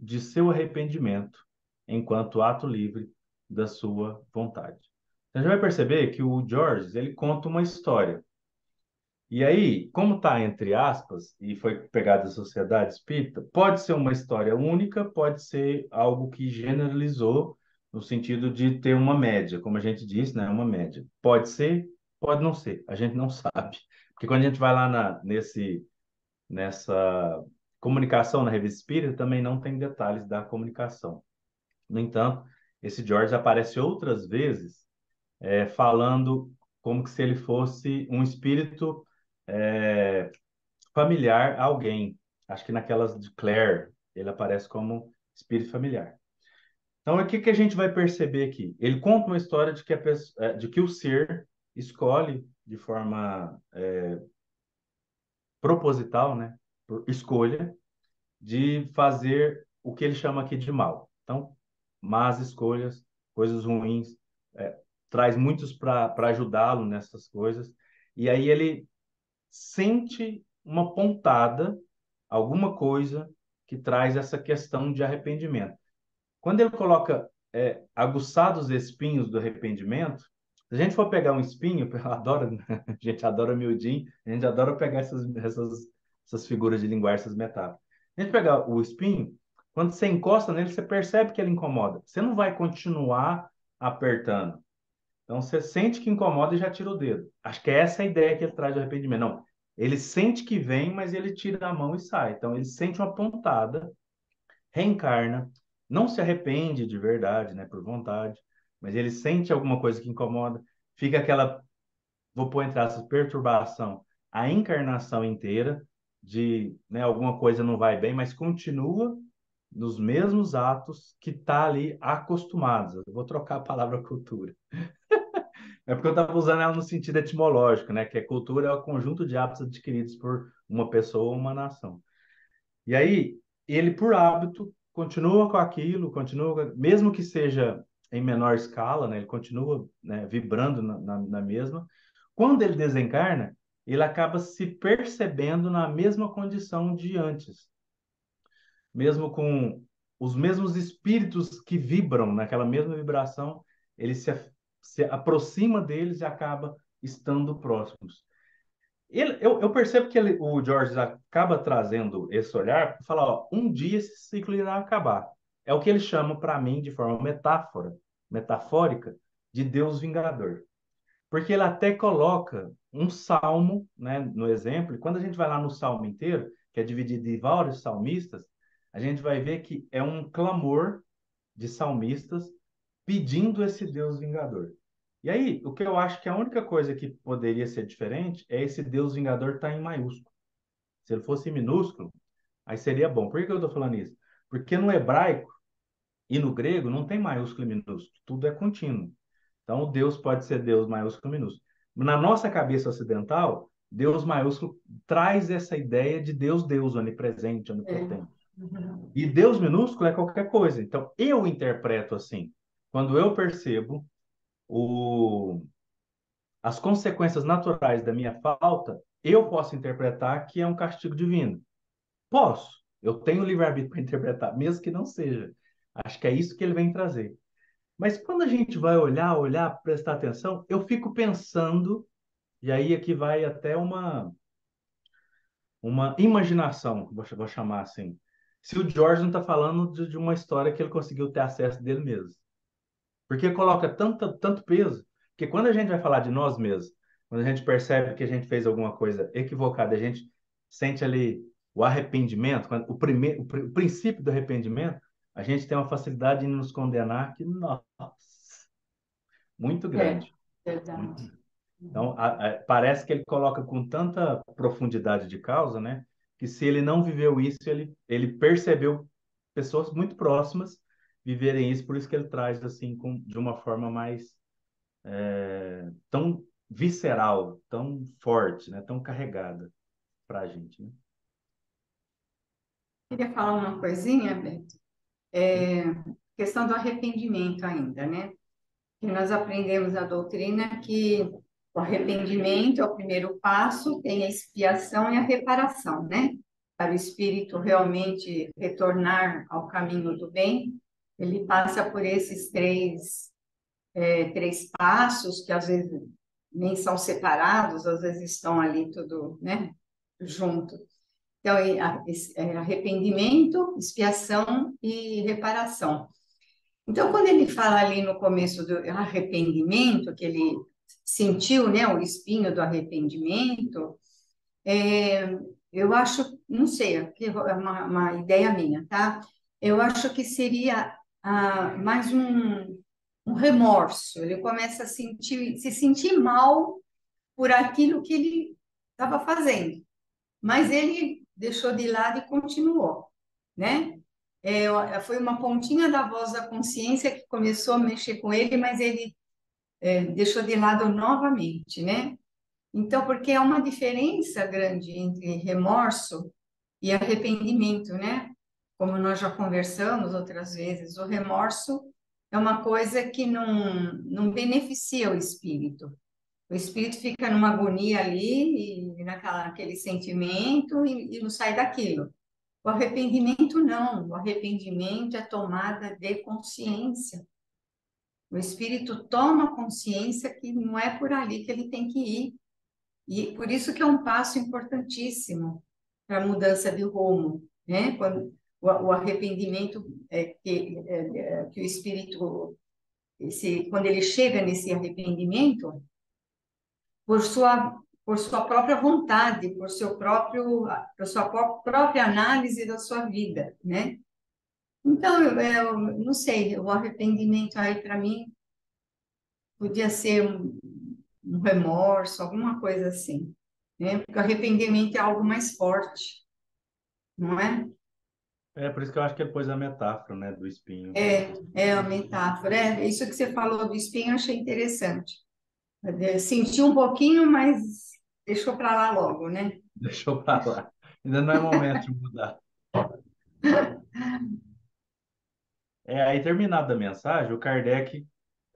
de seu arrependimento, enquanto ato livre da sua vontade. Você já vai perceber que o George, ele conta uma história. E aí, como está entre aspas, e foi pegado da Sociedade Espírita, pode ser uma história única, pode ser algo que generalizou, no sentido de ter uma média, como a gente disse, né? Uma média. Pode ser, pode não ser. A gente não sabe. Porque quando a gente vai lá na, nesse, nessa comunicação na Revista Espírita, também não tem detalhes da comunicação. No entanto, esse George aparece outras vezes é, falando como que se ele fosse um espírito é, familiar a alguém. Acho que naquelas de Claire, ele aparece como espírito familiar. Então, o que que a gente vai perceber aqui? Ele conta uma história de que, a pessoa, de que o ser escolhe de forma é, proposital, né? Por escolha, de fazer o que ele chama aqui de mal. Então, más escolhas, coisas ruins, é, traz muitos para ajudá-lo nessas coisas. E aí ele sente uma pontada, alguma coisa que traz essa questão de arrependimento. Quando ele coloca é, aguçados espinhos do arrependimento, se a gente for pegar um espinho, eu adoro, a gente adora miudinho, a gente adora pegar essas, essas, essas figuras de linguagem, essas metáforas. A gente pegar o espinho, quando você encosta nele, você percebe que ele incomoda. Você não vai continuar apertando. Então, você sente que incomoda e já tira o dedo. Acho que é essa a ideia que ele traz de arrependimento. Não, ele sente que vem, mas ele tira a mão e sai. Então, ele sente uma pontada, reencarna, não se arrepende de verdade, né, por vontade, mas ele sente alguma coisa que incomoda, fica aquela vou pôr entre aspas, perturbação, a encarnação inteira, de, né, alguma coisa não vai bem, mas continua nos mesmos atos que está ali acostumados. Eu vou trocar a palavra cultura. É porque eu estava usando ela no sentido etimológico, né? Que é cultura é o conjunto de hábitos adquiridos por uma pessoa ou uma nação. E aí, ele por hábito continua com aquilo, continua, mesmo que seja em menor escala, né? Ele continua, né, vibrando na, na, na mesma. Quando ele desencarna, ele acaba se percebendo na mesma condição de antes. Mesmo com os mesmos espíritos que vibram naquela mesma vibração, ele se, se aproxima deles e acaba estando próximos. Ele, eu, eu percebo que ele, o George acaba trazendo esse olhar para falar, ó, um dia esse ciclo irá acabar. É o que ele chama para mim, de forma metáfora, metafórica, de Deus Vingador. Porque ele até coloca um salmo, né, no exemplo, e quando a gente vai lá no salmo inteiro, que é dividido em vários salmistas, a gente vai ver que é um clamor de salmistas pedindo esse Deus Vingador. E aí, o que eu acho que a única coisa que poderia ser diferente é esse Deus Vingador estar em maiúsculo. Se ele fosse em minúsculo, aí seria bom. Por que eu estou falando isso? Porque no hebraico e no grego não tem maiúsculo e minúsculo, tudo é contínuo. Então, o Deus pode ser Deus maiúsculo e minúsculo. Na nossa cabeça ocidental, Deus maiúsculo traz essa ideia de Deus, Deus onipresente, onipotente. É. E Deus minúsculo é qualquer coisa. Então, eu interpreto assim. Quando eu percebo o... as consequências naturais da minha falta, eu posso interpretar que é um castigo divino. Posso. Eu tenho livre-arbítrio para interpretar, mesmo que não seja. Acho que é isso que ele vem trazer. Mas quando a gente vai olhar, olhar, prestar atenção, eu fico pensando, e aí aqui vai até uma, uma imaginação, vou chamar assim. Se o George não está falando de, de uma história que ele conseguiu ter acesso dele mesmo. Porque coloca tanto, tanto peso, que quando a gente vai falar de nós mesmos, quando a gente percebe que a gente fez alguma coisa equivocada, a gente sente ali o arrependimento, quando, o, prime, o, o princípio do arrependimento, a gente tem uma facilidade de nos condenar que, nossa, muito grande. É, verdade. Então, a, a, parece que ele coloca com tanta profundidade de causa, né? Que se ele não viveu isso, ele, ele percebeu pessoas muito próximas viverem isso, por isso que ele traz assim com, de uma forma mais é, tão visceral, tão forte, né? Tão carregada para a gente. Né? Queria falar uma coisinha, Beto. É, questão do arrependimento ainda, né? Que nós aprendemos na doutrina que o arrependimento é o primeiro passo, tem a expiação e a reparação, né? Para o espírito realmente retornar ao caminho do bem, ele passa por esses três, é, três passos, que às vezes nem são separados, às vezes estão ali tudo, né, junto. Então, é arrependimento, expiação e reparação. Então, quando ele fala ali no começo do arrependimento, que ele sentiu, né, o espinho do arrependimento, é, eu acho, não sei, é uma, uma ideia minha, tá? Eu acho que seria ah, mais um, um remorso. Ele começa a sentir, se sentir mal por aquilo que ele estava fazendo, mas ele deixou de lado e continuou, né? É, foi uma pontinha da voz da consciência que começou a mexer com ele, mas ele É, deixou de lado novamente, né? Então, porque é uma diferença grande entre remorso e arrependimento, né? Como nós já conversamos outras vezes, o remorso é uma coisa que não, não beneficia o espírito. O espírito fica numa agonia ali, e naquela, naquele sentimento, e, e não sai daquilo. O arrependimento não, o arrependimento é tomada de consciência. O espírito toma consciência que não é por ali que ele tem que ir. E por isso que é um passo importantíssimo para a mudança de rumo, né? Quando o, o arrependimento, é, que, é, que o espírito, esse, quando ele chega nesse arrependimento, por sua, por sua própria vontade, por, seu próprio, por sua própria análise da sua vida, né? Então, eu, eu não sei, o arrependimento aí para mim podia ser um remorso, alguma coisa assim, né? Porque o arrependimento é algo mais forte, não é? É, por isso que eu acho que ele pôs a metáfora, né, do espinho. É, é a metáfora, é, isso que você falou do espinho eu achei interessante. Senti um pouquinho, mas deixou para lá logo, né? Deixou para lá, ainda não é momento de mudar. É, aí, terminada a mensagem, o Kardec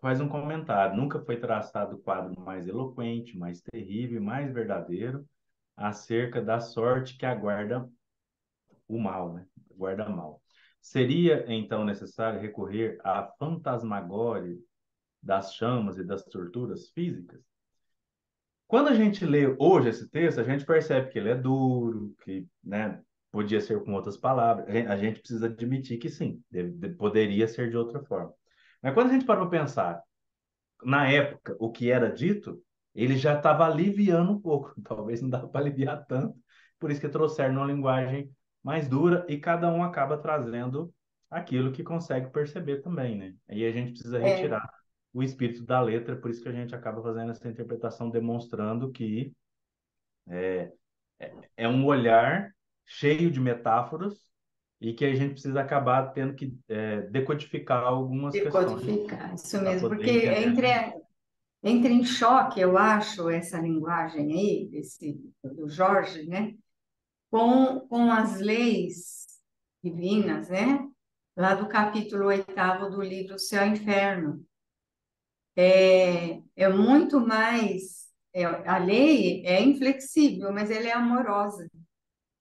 faz um comentário. Nunca foi traçado o quadro mais eloquente, mais terrível, mais verdadeiro acerca da sorte que aguarda o mal, né? Aguarda mal. Seria, então, necessário recorrer à fantasmagória das chamas e das torturas físicas? Quando a gente lê hoje esse texto, a gente percebe que ele é duro, que, né, podia ser com outras palavras. A gente precisa admitir que sim, de, de, poderia ser de outra forma. Mas quando a gente para para pensar, na época, o que era dito, ele já estava aliviando um pouco. Talvez não dava para aliviar tanto, por isso que trouxeram uma linguagem mais dura e cada um acaba trazendo aquilo que consegue perceber também, né? Aí a gente precisa retirar é. o espírito da letra, por isso que a gente acaba fazendo essa interpretação, demonstrando que é, é um olhar cheio de metáforas e que a gente precisa acabar tendo que é, decodificar algumas decodificar, questões. Decodificar, isso mesmo, porque entra, entra em choque, eu acho, essa linguagem aí, esse, do George, né? Com, com as leis divinas, né? Lá do capítulo oitavo do livro Céu e Inferno. É, é muito mais... É, a lei é inflexível, mas ela é amorosa,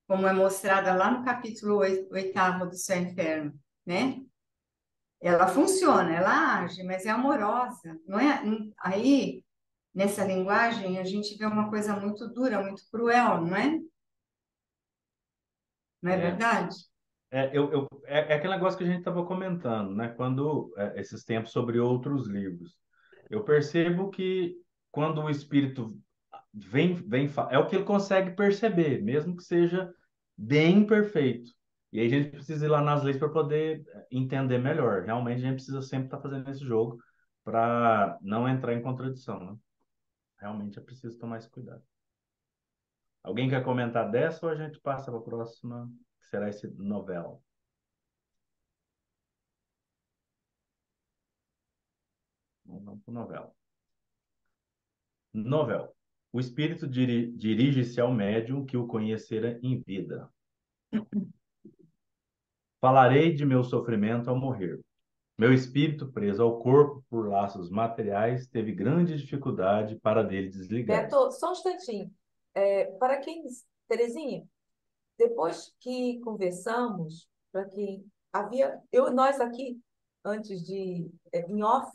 como é mostrada lá no capítulo oitavo do Céu e Inferno, né? Ela funciona, ela age, mas é amorosa, não é? Aí, nessa linguagem, a gente vê uma coisa muito dura, muito cruel, não é? Não é, é verdade? É, eu, eu, é, é aquele negócio que a gente estava comentando, né? Quando, é, esses tempos sobre outros livros. Eu percebo que quando o espírito vem, vem, é o que ele consegue perceber, mesmo que seja bem perfeito. E aí a gente precisa ir lá nas leis para poder entender melhor. Realmente a gente precisa sempre estar tá fazendo esse jogo para não entrar em contradição, né? Realmente é preciso tomar esse cuidado. Alguém quer comentar dessa ou a gente passa para a próxima, que será esse novel? Vamos para o novel. Novel. O espírito diri dirige-se ao médium que o conhecera em vida. Falarei de meu sofrimento ao morrer. Meu espírito, preso ao corpo por laços materiais, teve grande dificuldade para dele desligar. Beto, só um instantinho. É, para quem, Terezinha, depois que conversamos, para quem havia, eu nós aqui, antes de, em off,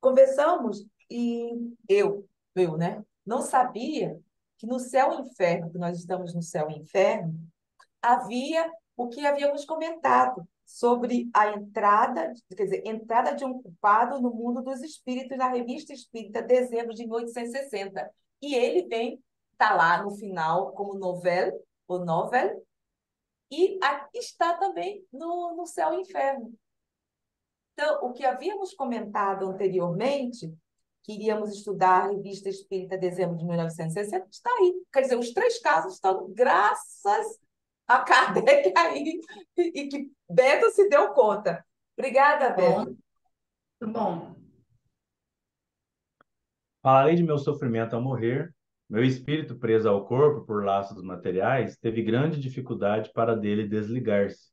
conversamos e eu, eu, né, não sabia que no céu e inferno, que nós estamos no céu e inferno, havia o que havíamos comentado sobre a entrada, quer dizer, entrada de um culpado no mundo dos espíritos na Revista Espírita, dezembro de mil oitocentos e sessenta. E ele vem, está lá no final como novel, ou novel, e aqui está também no, no Céu e Inferno. Então, o que havíamos comentado anteriormente, que iríamos estudar a Revista Espírita dezembro de mil novecentos e sessenta, está aí. Quer dizer, os três casos estão graças a Kardec aí, e que Beto se deu conta. Obrigada, Beto. Muito bom. Falarei de meu sofrimento ao morrer. Meu espírito, preso ao corpo por laços materiais, teve grande dificuldade para dele desligar-se,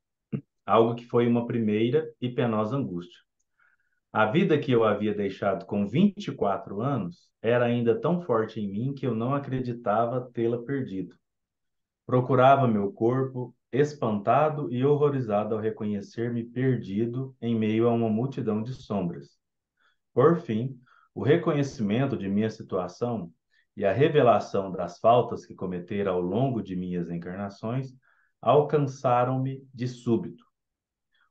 algo que foi uma primeira e penosa angústia. A vida que eu havia deixado com vinte e quatro anos era ainda tão forte em mim que eu não acreditava tê-la perdido. Procurava meu corpo, espantado e horrorizado ao reconhecer-me perdido em meio a uma multidão de sombras. Por fim, o reconhecimento de minha situação e a revelação das faltas que cometera ao longo de minhas encarnações alcançaram-me de súbito.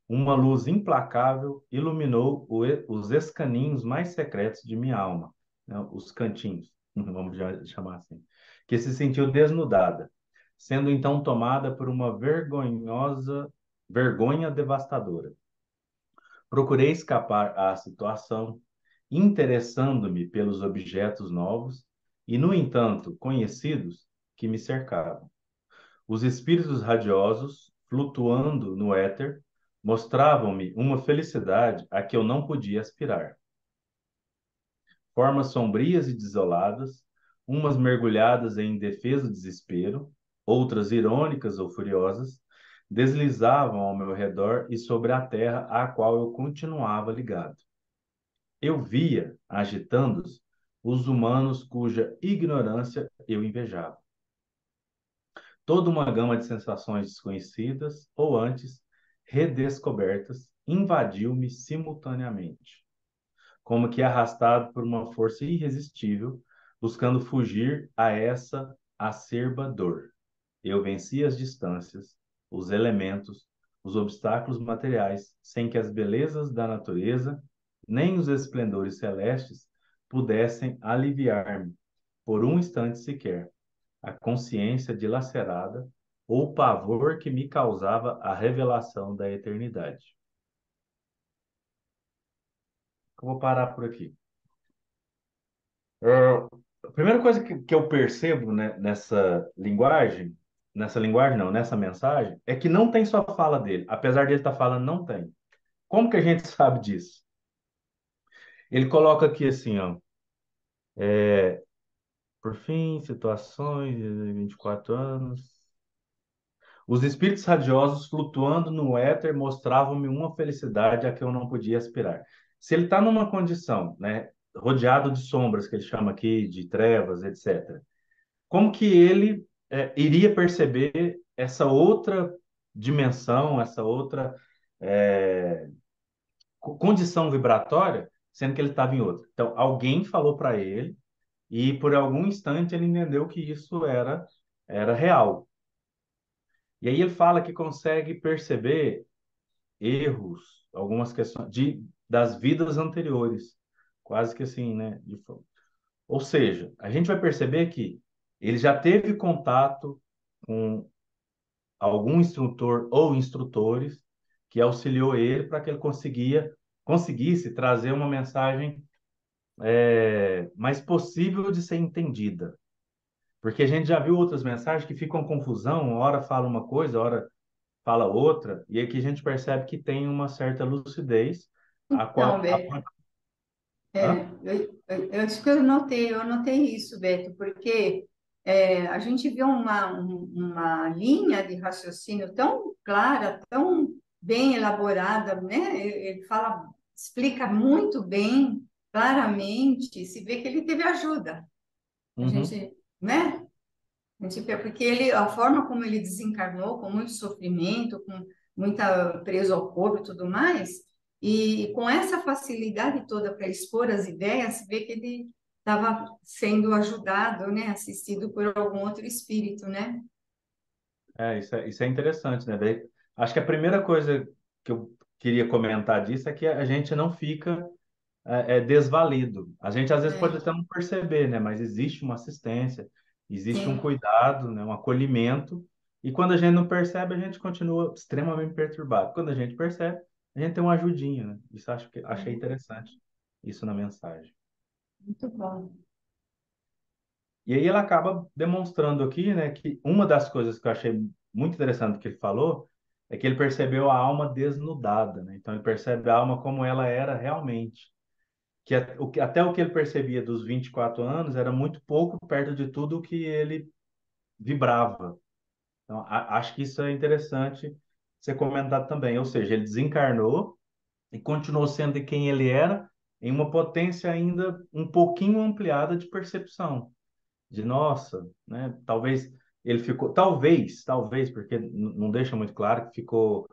Uma luz implacável iluminou o, os escaninhos mais secretos de minha alma, né, os cantinhos, vamos chamar assim, que se sentiu desnudada, sendo então tomada por uma vergonhosa vergonha devastadora. Procurei escapar à situação, interessando-me pelos objetos novos e, no entanto, conhecidos, que me cercavam. Os espíritos radiosos, flutuando no éter, mostravam-me uma felicidade a que eu não podia aspirar. Formas sombrias e desoladas, umas mergulhadas em indefeso desespero, outras irônicas ou furiosas, deslizavam ao meu redor e sobre a terra à qual eu continuava ligado. Eu via, agitando-os, os humanos cuja ignorância eu invejava. Toda uma gama de sensações desconhecidas, ou antes, redescobertas, invadiu-me simultaneamente, como que arrastado por uma força irresistível, buscando fugir a essa acerba dor. Eu venci as distâncias, os elementos, os obstáculos materiais, sem que as belezas da natureza, nem os esplendores celestes, pudessem aliviar-me, por um instante sequer, a consciência dilacerada ou o pavor que me causava a revelação da eternidade. Eu vou parar por aqui. Uh, a primeira coisa que, que eu percebo, né, nessa linguagem, nessa linguagem não, nessa mensagem, é que não tem só fala dele. Apesar dele estar falando, não tem. Como que a gente sabe disso? Ele coloca aqui assim, ó. É, por fim, situações de vinte e quatro anos. Os espíritos radiosos flutuando no éter mostravam-me uma felicidade a que eu não podia aspirar. Se ele está numa condição, né, rodeado de sombras, que ele chama aqui, de trevas, etcétera, como que ele é, iria perceber essa outra dimensão, essa outra é, condição vibratória, sendo que ele estava em outra? Então, alguém falou para ele e, por algum instante, ele entendeu que isso era, era real. E aí ele fala que consegue perceber erros, algumas questões de, das vidas anteriores. Quase que assim, né? De, ou seja, a gente vai perceber que ele já teve contato com algum instrutor ou instrutores que auxiliou ele para que ele conseguia, conseguisse trazer uma mensagem é, mais possível de ser entendida. Porque a gente já viu outras mensagens que ficam confusão, uma hora fala uma coisa, hora fala outra, e aqui a gente percebe que tem uma certa lucidez. A então, qual, Beto, a... é, eu, eu, eu acho que eu notei, eu notei isso, Beto, porque é, a gente viu uma, uma linha de raciocínio tão clara, tão bem elaborada, né? Ele fala, explica muito bem, claramente, se vê que ele teve ajuda. A uhum. gente... né? Porque ele, a forma como ele desencarnou, com muito sofrimento, com muita presa ao corpo e tudo mais, e com essa facilidade toda para expor as ideias, se vê que ele estava sendo ajudado, né? Assistido por algum outro espírito, né? É, isso é, isso é interessante, né? Acho que a primeira coisa que eu queria comentar disso é que a gente não fica... É, é desvalido. A gente às vezes é. pode até não perceber, né? Mas existe uma assistência, existe Sim. um cuidado, né? Um acolhimento. E quando a gente não percebe, a gente continua extremamente perturbado. Quando a gente percebe, a gente tem uma ajudinha, né? Isso acho que achei interessante, isso na mensagem. Muito bom. E aí ela acaba demonstrando aqui, né? Que uma das coisas que eu achei muito interessante que ele falou é que ele percebeu a alma desnudada, né? Então ele percebe a alma como ela era realmente. Que até o que ele percebia dos vinte e quatro anos era muito pouco perto de tudo o que ele vibrava. Então, a, acho que isso é interessante ser comentado também. Ou seja, ele desencarnou e continuou sendo de quem ele era em uma potência ainda um pouquinho ampliada de percepção. De nossa, né? Talvez ele ficou... Talvez, talvez, porque não deixa muito claro que ficou...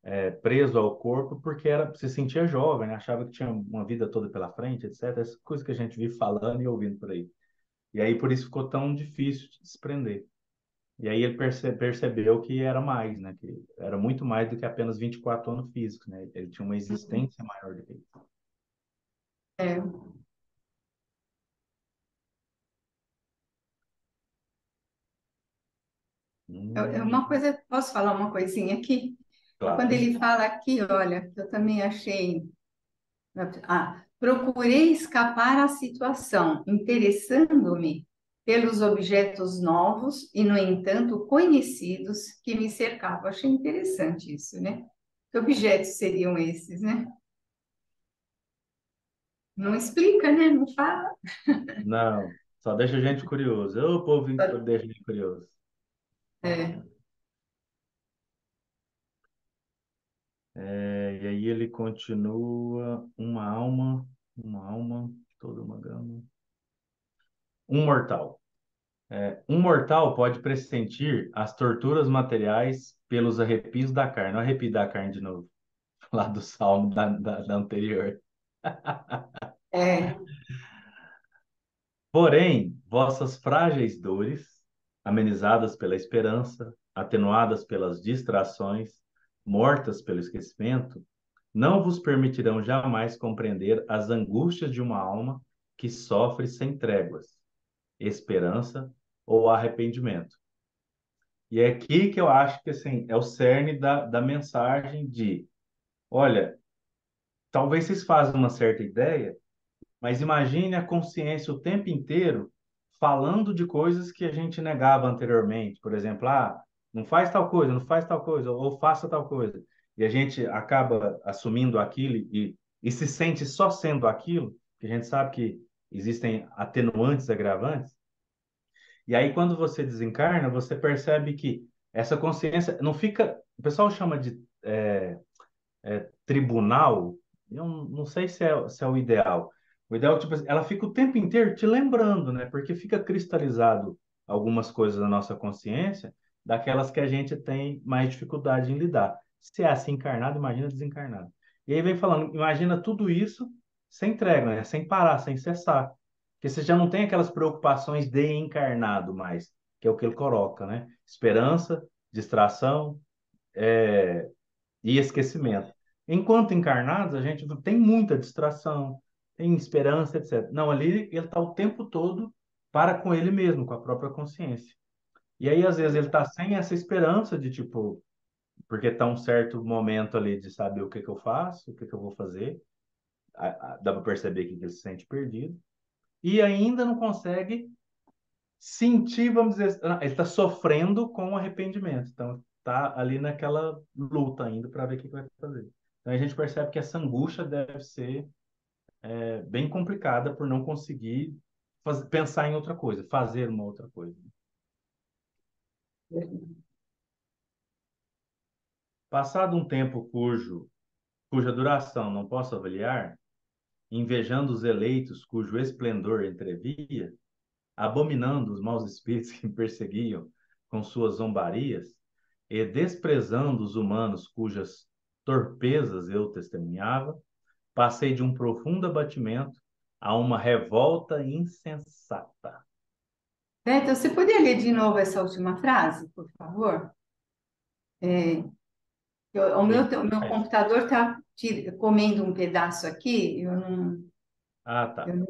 É, preso ao corpo porque era, se sentia jovem, né? Achava que tinha uma vida toda pela frente, etcétera. Essa coisa que a gente vive falando e ouvindo por aí. E aí, por isso, ficou tão difícil de desprender. E aí ele perce percebeu que era mais, né? Que era muito mais do que apenas vinte e quatro anos físicos, né? Ele tinha uma existência maior do que isso. É. Hum. É uma coisa... Posso falar uma coisinha aqui? Claro. Quando ele fala aqui, olha, eu também achei... Ah, Procurei escapar à situação, interessando-me pelos objetos novos e, no entanto, conhecidos que me cercavam. Achei interessante isso, né? Que objetos seriam esses, né? Não explica, né? Não fala. Não, só deixa a gente curioso. O povo só... deixa a gente curioso. É. É, e aí ele continua, uma alma, uma alma, toda uma gama. Um mortal. É, um mortal pode pressentir as torturas materiais pelos arrepios da carne. Olha o arrepio da carne de novo, lá do Salmo da, da, da anterior. É. Porém, vossas frágeis dores, amenizadas pela esperança, atenuadas pelas distrações, mortas pelo esquecimento, não vos permitirão jamais compreender as angústias de uma alma que sofre sem tréguas, esperança ou arrependimento. E é aqui que eu acho que assim, é o cerne da, da mensagem de, olha, talvez vocês façam uma certa ideia, mas imagine a consciência o tempo inteiro falando de coisas que a gente negava anteriormente. Por exemplo, ah, não faz tal coisa, não faz tal coisa, ou faça tal coisa. E a gente acaba assumindo aquilo e, e se sente só sendo aquilo, que a gente sabe que existem atenuantes, agravantes. E aí, quando você desencarna, você percebe que essa consciência não fica... O pessoal chama de é, é, tribunal. Eu não sei se é, se é o ideal. O ideal, tipo, ela fica o tempo inteiro te lembrando, né? Porque fica cristalizado algumas coisas da nossa consciência, daquelas que a gente tem mais dificuldade em lidar. Se é assim encarnado, imagina desencarnado. E aí vem falando, imagina tudo isso sem trégua, né? Sem parar, sem cessar. Porque você já não tem aquelas preocupações de encarnado mais, que é o que ele coloca, né? Esperança, distração é... e esquecimento. Enquanto encarnados, a gente tem muita distração, tem esperança, etcétera. Não, ali ele está o tempo todo para com ele mesmo, com a própria consciência. E aí, às vezes, ele tá sem essa esperança de, tipo... Porque tá um certo momento ali de saber o que que eu faço, o que que eu vou fazer. Dá para perceber que ele se sente perdido. E ainda não consegue sentir, vamos dizer... Ele tá sofrendo com arrependimento. Então, tá ali naquela luta ainda para ver o que que vai fazer. Então, a gente percebe que essa angústia deve ser é, bem complicada por não conseguir fazer, pensar em outra coisa, fazer uma outra coisa. Passado um tempo cujo, cuja duração não posso avaliar, invejando os eleitos cujo esplendor entrevia, abominando os maus espíritos que me perseguiam com suas zombarias, e desprezando os humanos cujas torpezas eu testemunhava, passei de um profundo abatimento a uma revolta insensata. Beto, você poderia ler de novo essa última frase, por favor? É, eu, o meu, meu computador está comendo um pedaço aqui, eu não... Ah, tá. Não...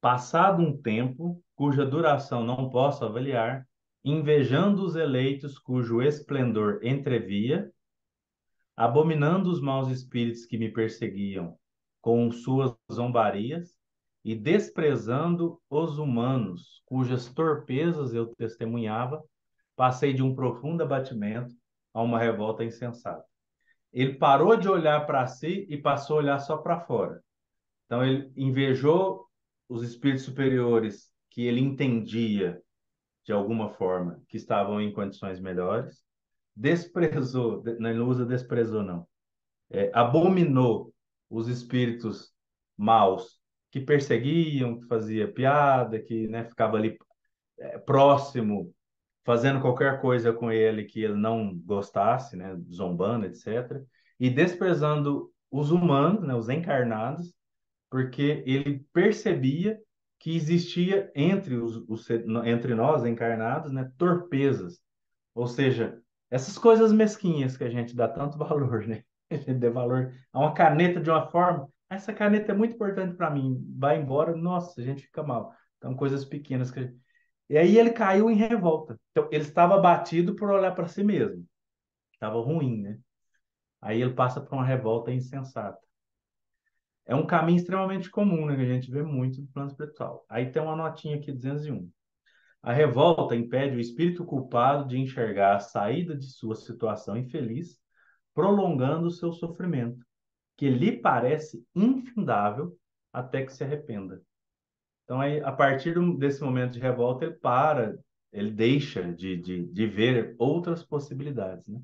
Passado um tempo, cuja duração não posso avaliar, invejando os eleitos cujo esplendor entrevia, abominando os maus espíritos que me perseguiam com suas zombarias, e desprezando os humanos, cujas torpezas eu testemunhava, passei de um profundo abatimento a uma revolta insensata. Ele parou de olhar para si e passou a olhar só para fora. Então, ele invejou os espíritos superiores que ele entendia, de alguma forma, que estavam em condições melhores, desprezou, não usa desprezou, não, é, abominou os espíritos maus, que perseguiam, que fazia piada, que né, ficava ali é, próximo, fazendo qualquer coisa com ele que ele não gostasse, né, zombando, etcétera. E desprezando os humanos, né, os encarnados, porque ele percebia que existia entre, os, os, entre nós, encarnados, né, torpezas. Ou seja, essas coisas mesquinhas que a gente dá tanto valor, né? A gente dá valor a uma caneta de uma forma... Essa caneta é muito importante para mim. Vai embora, nossa, a gente fica mal. Então, coisas pequenas. Que... E aí ele caiu em revolta. Então, ele estava abatido por olhar para si mesmo. Estava ruim, né? Aí ele passa por uma revolta insensata. é um caminho extremamente comum, né, que a gente vê muito no plano espiritual. Aí tem uma notinha aqui, duzentos e um. A revolta impede o espírito culpado de enxergar a saída de sua situação infeliz, prolongando o seu sofrimento, que lhe parece infindável até que se arrependa. Então, aí, a partir desse momento de revolta, ele para, ele deixa de, de, de ver outras possibilidades, né?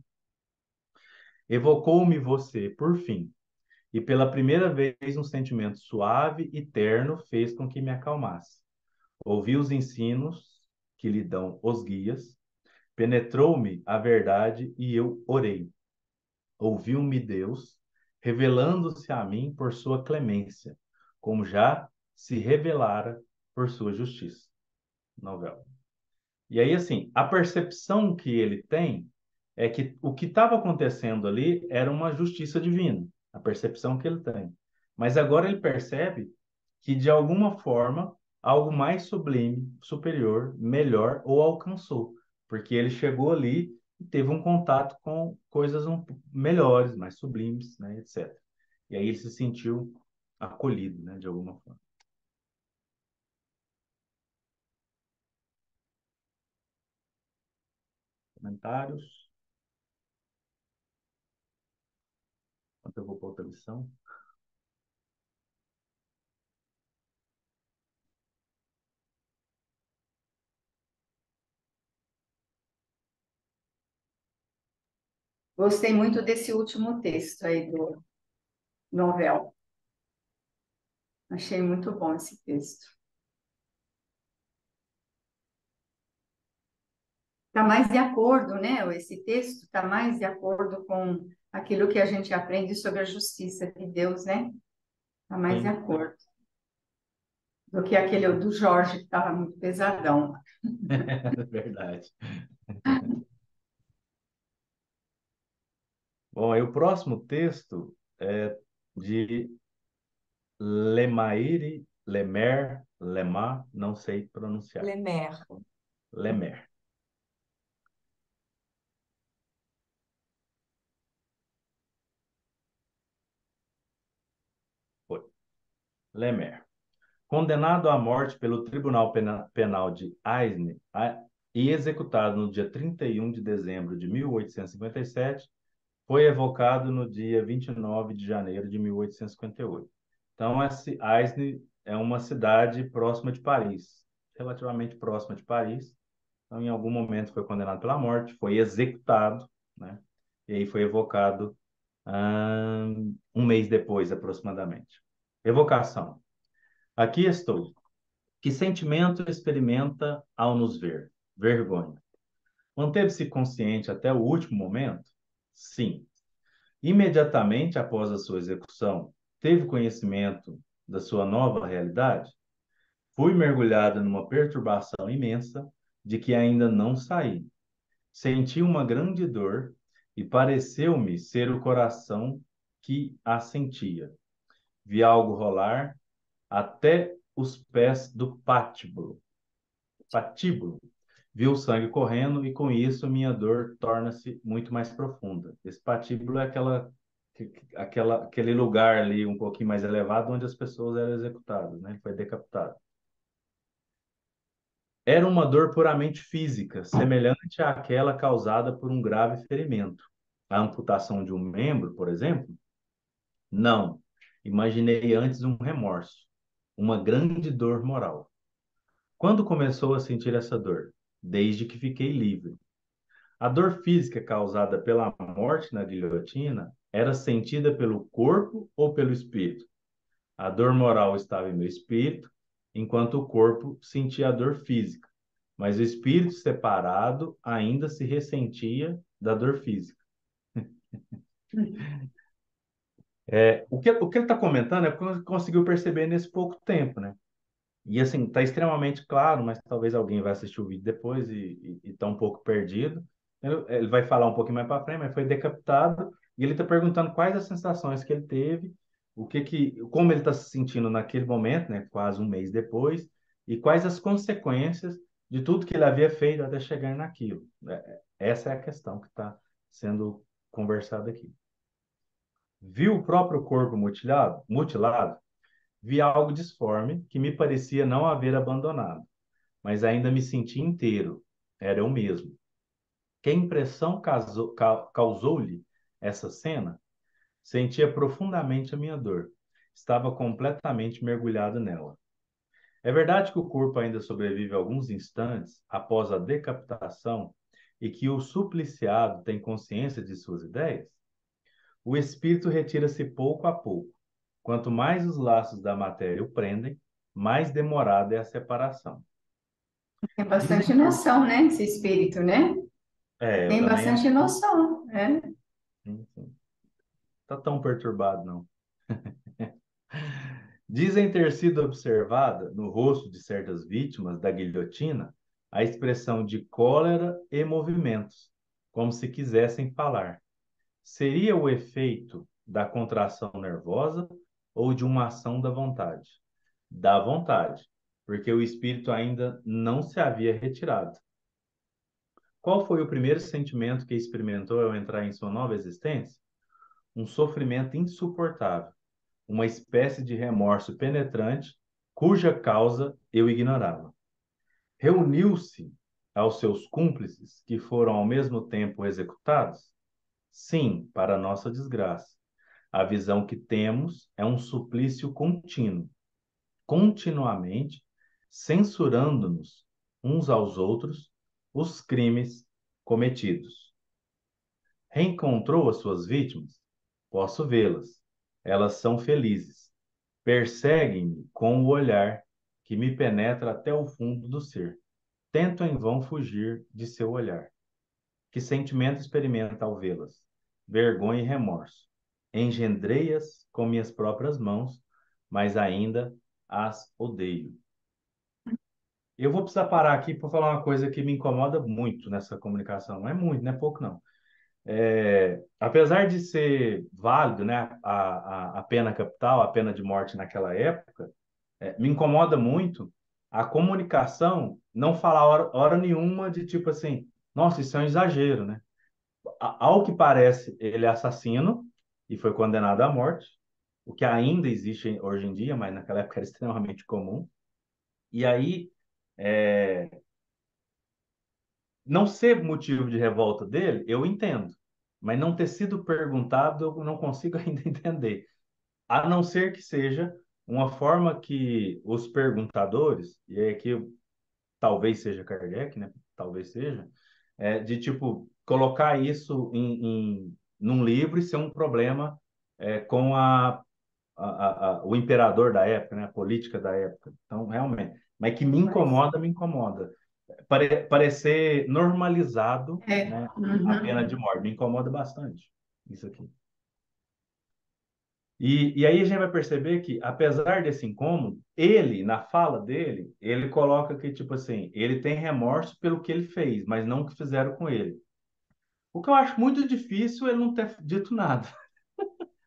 Evocou-me você, por fim, e pela primeira vez um sentimento suave e terno fez com que me acalmasse. Ouvi os ensinos que lhe dão os guias, penetrou-me a verdade e eu orei. Ouviu-me Deus, revelando-se a mim por sua clemência, como já se revelara por sua justiça. Novel. E aí, assim, a percepção que ele tem é que o que estava acontecendo ali era uma justiça divina, a percepção que ele tem. Mas agora ele percebe que, de alguma forma, algo mais sublime, superior, melhor, ou alcançou, porque ele chegou ali e teve um contato com coisas um, melhores, mais sublimes, né, etcétera. E aí ele se sentiu acolhido, né, de alguma forma. Comentários? Então eu vou para outra lição. Gostei muito desse último texto aí do Novel. Achei muito bom esse texto. Está mais de acordo, né? Esse texto está mais de acordo com aquilo que a gente aprende sobre a justiça de Deus, né? Está mais Sim. de acordo do que aquele do George, que estava muito pesadão. É verdade. Bom, aí o próximo texto é de Lemaire, Lemaire, Lemaire, não sei pronunciar. Lemaire. Lemaire. Foi. Lemaire. Condenado à morte pelo Tribunal Penal de Aisne e executado no dia trinta e um de dezembro de mil oitocentos e cinquenta e sete, foi evocado no dia vinte e nove de janeiro de mil oitocentos e cinquenta e oito. Então, Aisne é uma cidade próxima de Paris, relativamente próxima de Paris. Então, em algum momento foi condenado pela morte, foi executado, né? E aí foi evocado hum, um mês depois, aproximadamente. Evocação. Aqui estou. Que sentimento experimenta ao nos ver? Vergonha. Manteve-se consciente até o último momento? Sim. Imediatamente após a sua execução, teve conhecimento da sua nova realidade? Fui mergulhada numa perturbação imensa de que ainda não saí. Senti uma grande dor e pareceu-me ser o coração que a sentia. Vi algo rolar até os pés do patíbulo. Patíbulo. Vi o sangue correndo e, com isso, minha dor torna-se muito mais profunda. Esse patíbulo é aquela, aquela, aquele lugar ali um pouquinho mais elevado onde as pessoas eram executadas, né? Foi decapitado. Era uma dor puramente física, semelhante àquela causada por um grave ferimento. A amputação de um membro, por exemplo? Não. Imaginei antes um remorso, uma grande dor moral. Quando começou a sentir essa dor? Desde que fiquei livre. A dor física causada pela morte na guilhotina era sentida pelo corpo ou pelo espírito? A dor moral estava em meu espírito, enquanto o corpo sentia a dor física, mas o espírito separado ainda se ressentia da dor física. é, o que, o que ele está comentando é porque conseguiu perceber nesse pouco tempo, né? E assim, está extremamente claro, mas talvez alguém vai assistir o vídeo depois e está um pouco perdido. Ele, ele vai falar um pouquinho mais para frente, mas foi decapitado. E ele está perguntando quais as sensações que ele teve, o que que, como ele está se sentindo naquele momento, né, quase um mês depois, e quais as consequências de tudo que ele havia feito até chegar naquilo. Essa é a questão que está sendo conversada aqui. Viu o próprio corpo mutilado, mutilado? Vi algo disforme que me parecia não haver abandonado, mas ainda me senti inteiro, era eu mesmo. Que impressão causou-lhe essa cena? Sentia profundamente a minha dor. Estava completamente mergulhado nela. É verdade que o corpo ainda sobrevive alguns instantes após a decapitação e que o supliciado tem consciência de suas ideias? O espírito retira-se pouco a pouco. Quanto mais os laços da matéria o prendem, mais demorada é a separação. Tem bastante noção, né? Esse espírito, né? É, tem bastante acho... noção, né? Não tá tão perturbado, não. Dizem ter sido observada no rosto de certas vítimas da guilhotina a expressão de cólera e movimentos, como se quisessem falar. Seria o efeito da contração nervosa ou de uma ação da vontade? Da vontade, porque o espírito ainda não se havia retirado. Qual foi o primeiro sentimento que experimentou ao entrar em sua nova existência? Um sofrimento insuportável. Uma espécie de remorso penetrante, cuja causa eu ignorava. Reuniu-se aos seus cúmplices, que foram ao mesmo tempo executados? Sim, para nossa desgraça. A visão que temos é um suplício contínuo, continuamente censurando-nos uns aos outros os crimes cometidos. Reencontrou as suas vítimas? Posso vê-las. Elas são felizes. Perseguem-me com o olhar que me penetra até o fundo do ser. Tento em vão fugir de seu olhar. Que sentimento experimenta ao vê-las? Vergonha e remorso. Engendrei-as com minhas próprias mãos, mas ainda as odeio. Eu vou precisar parar aqui para falar uma coisa que me incomoda muito nessa comunicação. Não é muito, não é pouco, não. É, apesar de ser válido, né, a, a, a pena capital, a pena de morte naquela época, é, me incomoda muito a comunicação não falar hora, hora nenhuma de tipo assim, nossa, isso é um exagero, né? A, ao que parece, ele é assassino e foi condenado à morte, o que ainda existe hoje em dia, mas naquela época era extremamente comum. E aí, é, não ser motivo de revolta dele, eu entendo. Mas não ter sido perguntado, eu não consigo ainda entender. A não ser que seja uma forma que os perguntadores, e é que talvez seja Kardec, né? Talvez seja, é, de tipo, colocar isso em, em, num livro e ser um problema é, com a, a, a, o imperador da época, né? A política da época. Então, realmente. Mas que me incomoda, me incomoda. Pare, parecer normalizado é. né, uhum. a pena de morte. Me incomoda bastante isso aqui. E, e aí a gente vai perceber que, apesar desse incômodo, ele, na fala dele, ele coloca que, tipo assim, ele tem remorso pelo que ele fez, mas não o que fizeram com ele. O que eu acho muito difícil ele não ter dito nada.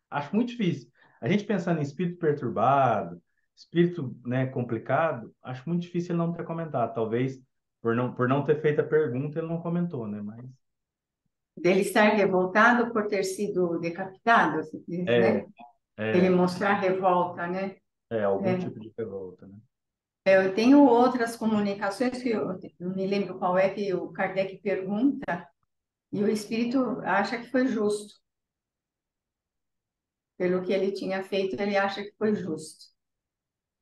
Acho muito difícil. A gente pensando em espírito perturbado, espírito, né, complicado, acho muito difícil ele não ter comentado. Talvez... Por não, por não ter feito a pergunta, ele não comentou, né? Mas... Dele estar revoltado por ter sido decapitado, assim, é, né? É. Ele mostrar revolta, né? É, algum é. tipo de revolta, né? É, eu tenho outras comunicações que eu não me lembro qual é, que o Kardec pergunta e o espírito acha que foi justo. Pelo que ele tinha feito, ele acha que foi justo.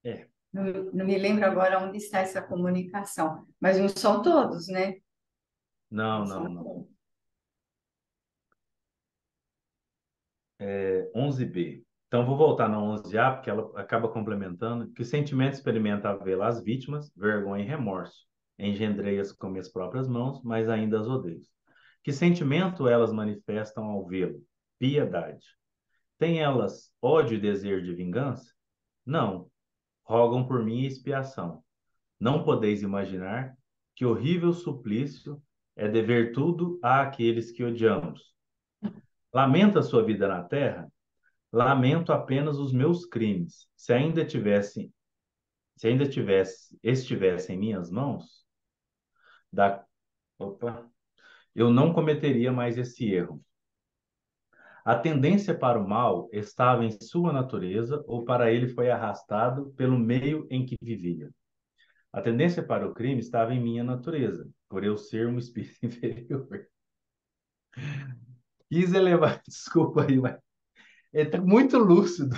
É. Não, não me lembro agora onde está essa comunicação, mas não são todos, né? Não, não, não. não. É, onze B. Então, vou voltar na onze A, porque ela acaba complementando. Que o sentimento experimenta vê-la as vítimas, vergonha e remorso. Engendrei-as com minhas próprias mãos, mas ainda as odeio. Que sentimento elas manifestam ao vê-lo? Piedade. Tem elas ódio e desejo de vingança? Não. Rogam por mim expiação. Não podeis imaginar que horrível suplício é dever tudo àqueles que odiamos. Lamenta sua vida na terra? Lamento apenas os meus crimes. Se ainda tivesse, se ainda tivesse, estivesse em minhas mãos, da, opa, eu não cometeria mais esse erro. A tendência para o mal estava em sua natureza ou para ele foi arrastado pelo meio em que vivia. A tendência para o crime estava em minha natureza, por eu ser um espírito inferior. Quis elevar... Desculpa aí, mas... Ele tá muito lúcido.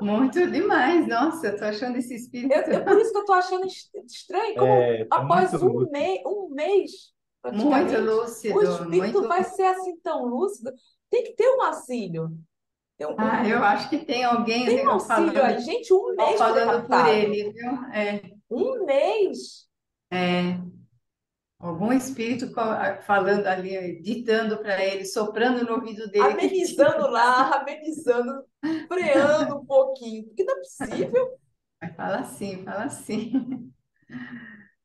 Muito demais, nossa, eu tô achando esse espírito... Eu, é por isso que eu tô achando estranho, como é, tá após um, mei, um mês... Muito lúcido. O espírito muito... vai ser assim tão lúcido. Tem que ter um auxílio. Tem um... Ah, eu acho que tem alguém... Tem um auxílio, falando, gente, um mês... Falando por ele, viu? É. Um mês? É. Algum espírito falando ali, ditando para ele, soprando no ouvido dele. Amenizando lá, amenizando, freando um pouquinho. Porque não é possível. Fala assim, fala assim.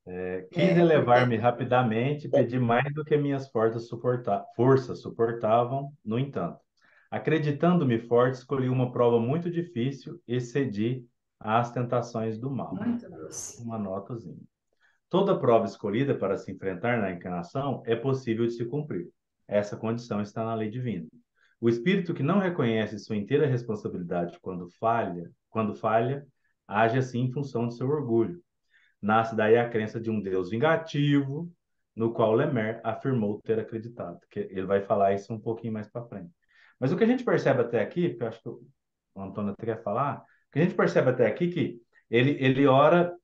É, quis elevar-me rapidamente, pedi mais do que minhas portas suporta... forças suportavam, no entanto. Acreditando-me forte, escolhi uma prova muito difícil e cedi às tentações do mal. Muito uma notazinha. Toda prova escolhida para se enfrentar na encarnação é possível de se cumprir. Essa condição está na lei divina. O espírito que não reconhece sua inteira responsabilidade quando falha, quando falha, age assim em função de seu orgulho. Nasce daí a crença de um Deus vingativo, no qual Lemaire afirmou ter acreditado. Que ele vai falar isso um pouquinho mais para frente. Mas o que a gente percebe até aqui, porque eu acho que o Antônio até quer falar, o que a gente percebe até aqui que ele, ele ora...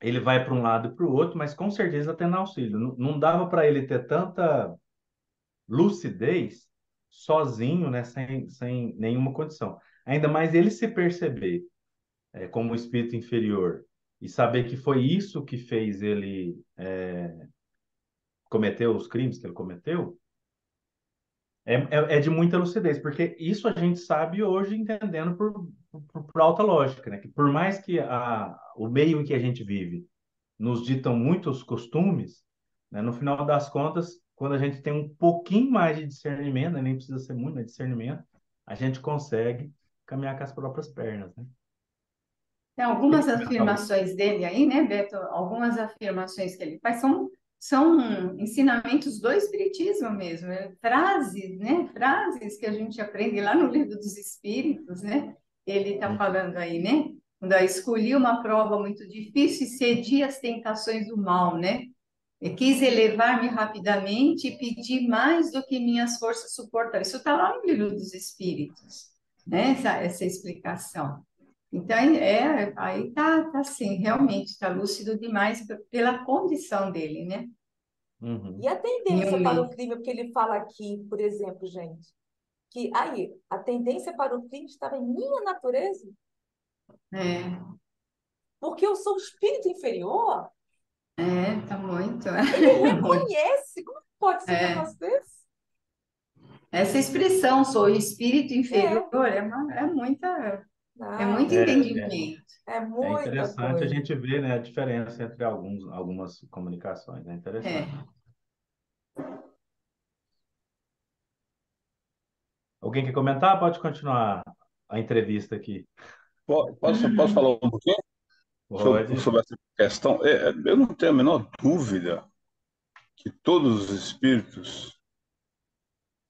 Ele vai para um lado e para o outro, mas com certeza tendo auxílio. Não, não dava para ele ter tanta lucidez sozinho, né? Sem, sem nenhuma condição. Ainda mais ele se perceber é, como espírito inferior e saber que foi isso que fez ele é, cometer os crimes que ele cometeu, é, é, é de muita lucidez, porque isso a gente sabe hoje entendendo por... por alta lógica, né? Que por mais que a, o meio em que a gente vive nos ditam muitos costumes, né? No final das contas, quando a gente tem um pouquinho mais de discernimento, né? Nem precisa ser muito, né? Discernimento, a gente consegue caminhar com as próprias pernas, né? Tem algumas afirmações dele aí, né, Beto? Algumas afirmações que ele faz são, são ensinamentos do Espiritismo mesmo, né? Frases, né? Frases que a gente aprende lá no Livro dos Espíritos, né? Ele está falando aí, né? Quando escolhi uma prova muito difícil e cedi às tentações do mal, né? E quis elevar-me rapidamente e pedir mais do que minhas forças suportaram. Isso está lá no Livro dos Espíritos, né? Essa, essa explicação. Então, é, aí está tá, assim, realmente está lúcido demais pela condição dele, né? Uhum. E a tendência para o crime, porque ele fala aqui, por exemplo, gente, que aí a tendência para o crime estava em minha natureza. É. Porque eu sou um espírito inferior. É, tá muito. Ele reconhece. Como pode ser é. para vocês? Essa expressão, sou espírito inferior, é, é, uma, é muita... Ah, é muito é, entendimento. É, é, é interessante coisa. A gente ver, né, a diferença entre alguns, algumas comunicações. Né? Interessante. É. Alguém quer comentar? Pode continuar a entrevista aqui. Posso, posso falar um pouquinho sobre, sobre essa questão? Eu não tenho a menor dúvida que todos os espíritos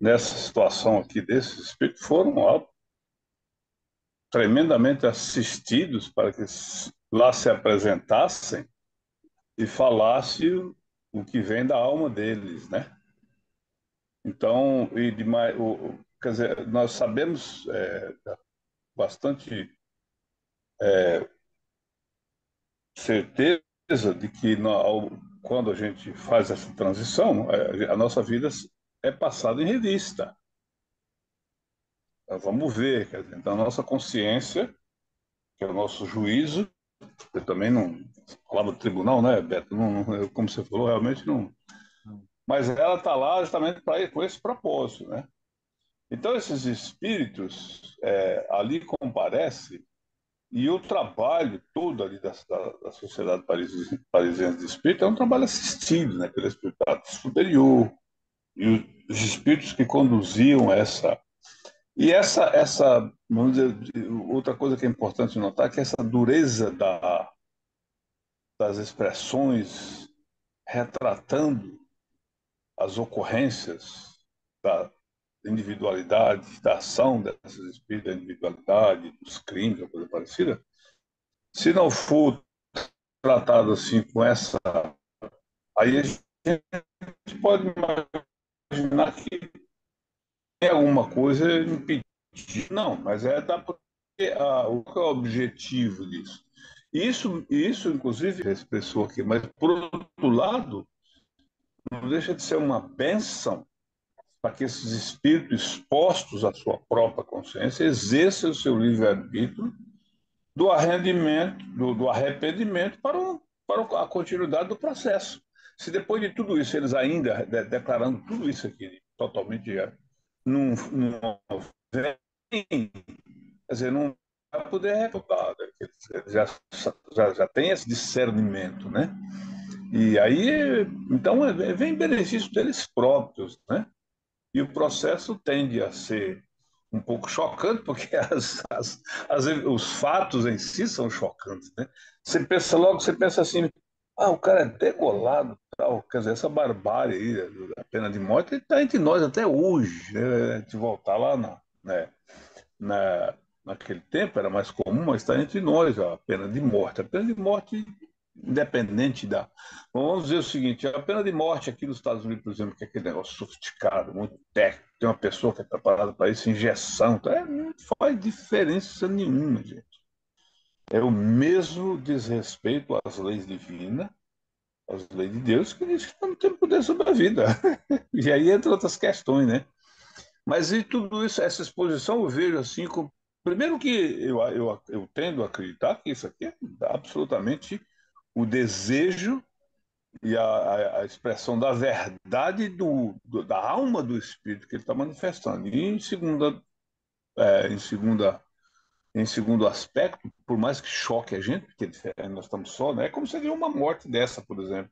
nessa situação aqui, desses espíritos, foram ó, tremendamente assistidos para que lá se apresentassem e falassem o que vem da alma deles, né? Então, e de mais... O, Quer dizer, nós sabemos é, bastante é, certeza de que nós, quando a gente faz essa transição, a nossa vida é passada em revista. Nós vamos ver, quer dizer, então a nossa consciência, que é o nosso juízo, eu também não... Falava do tribunal, né, Beto? Não, não, como você falou, realmente não... Mas ela está lá justamente para ir com esse propósito, né? Então, esses espíritos é, ali comparecem e o trabalho todo ali da, da, da Sociedade Parisi, Parisiense de Espírito é um trabalho assistido, né, pelo Espiritualidade Superior e os espíritos que conduziam essa... E essa, essa, vamos dizer, outra coisa que é importante notar é que essa dureza da, das expressões retratando as ocorrências da da individualidade, da ação dessas espíritas, da individualidade, dos crimes, ou coisa parecida, se não for tratado assim com essa... Aí a gente pode imaginar que tem alguma coisa impedida. Não, mas é da... Ah, o que é o objetivo disso? Isso, isso inclusive, expressou aqui, mas, por outro lado, não deixa de ser uma bênção para que esses espíritos expostos à sua própria consciência exerçam o seu livre-arbítrio do, do, do arrependimento para, um, para a continuidade do processo. Se depois de tudo isso, eles ainda, de, declarando tudo isso aqui, totalmente já, não vem... Quer dizer, não vai poder refutar, já, já, já tem esse discernimento, né? E aí, então, vem benefício deles próprios, né? E o processo tende a ser um pouco chocante, porque as, as, as, os fatos em si são chocantes, né? Você pensa logo, você pensa assim, ah, o cara é degolado, tal, quer dizer, essa barbárie aí, a pena de morte, ele está entre nós até hoje, né? De voltar lá na... Né? na Naquele tempo era mais comum, mas está entre nós a pena de morte. A pena de morte, independente da... Vamos dizer o seguinte, a pena de morte aqui nos Estados Unidos, por exemplo, que é aquele negócio sofisticado, muito técnico, tem uma pessoa que é preparada para isso, injeção, tá? É, não faz diferença nenhuma, gente. É o mesmo desrespeito às leis divinas, às leis de Deus, que diz que não tem poder sobre a vida. E aí entra outras questões, né? Mas e tudo isso, essa exposição eu vejo assim como... Primeiro que eu, eu, eu tendo a acreditar que isso aqui é absolutamente o desejo e a, a expressão da verdade do, do, da alma do Espírito que ele está manifestando. E em, segunda, é, em, segunda, em segundo aspecto, por mais que choque a gente, porque nós estamos só, né? É como se seria uma morte dessa, por exemplo.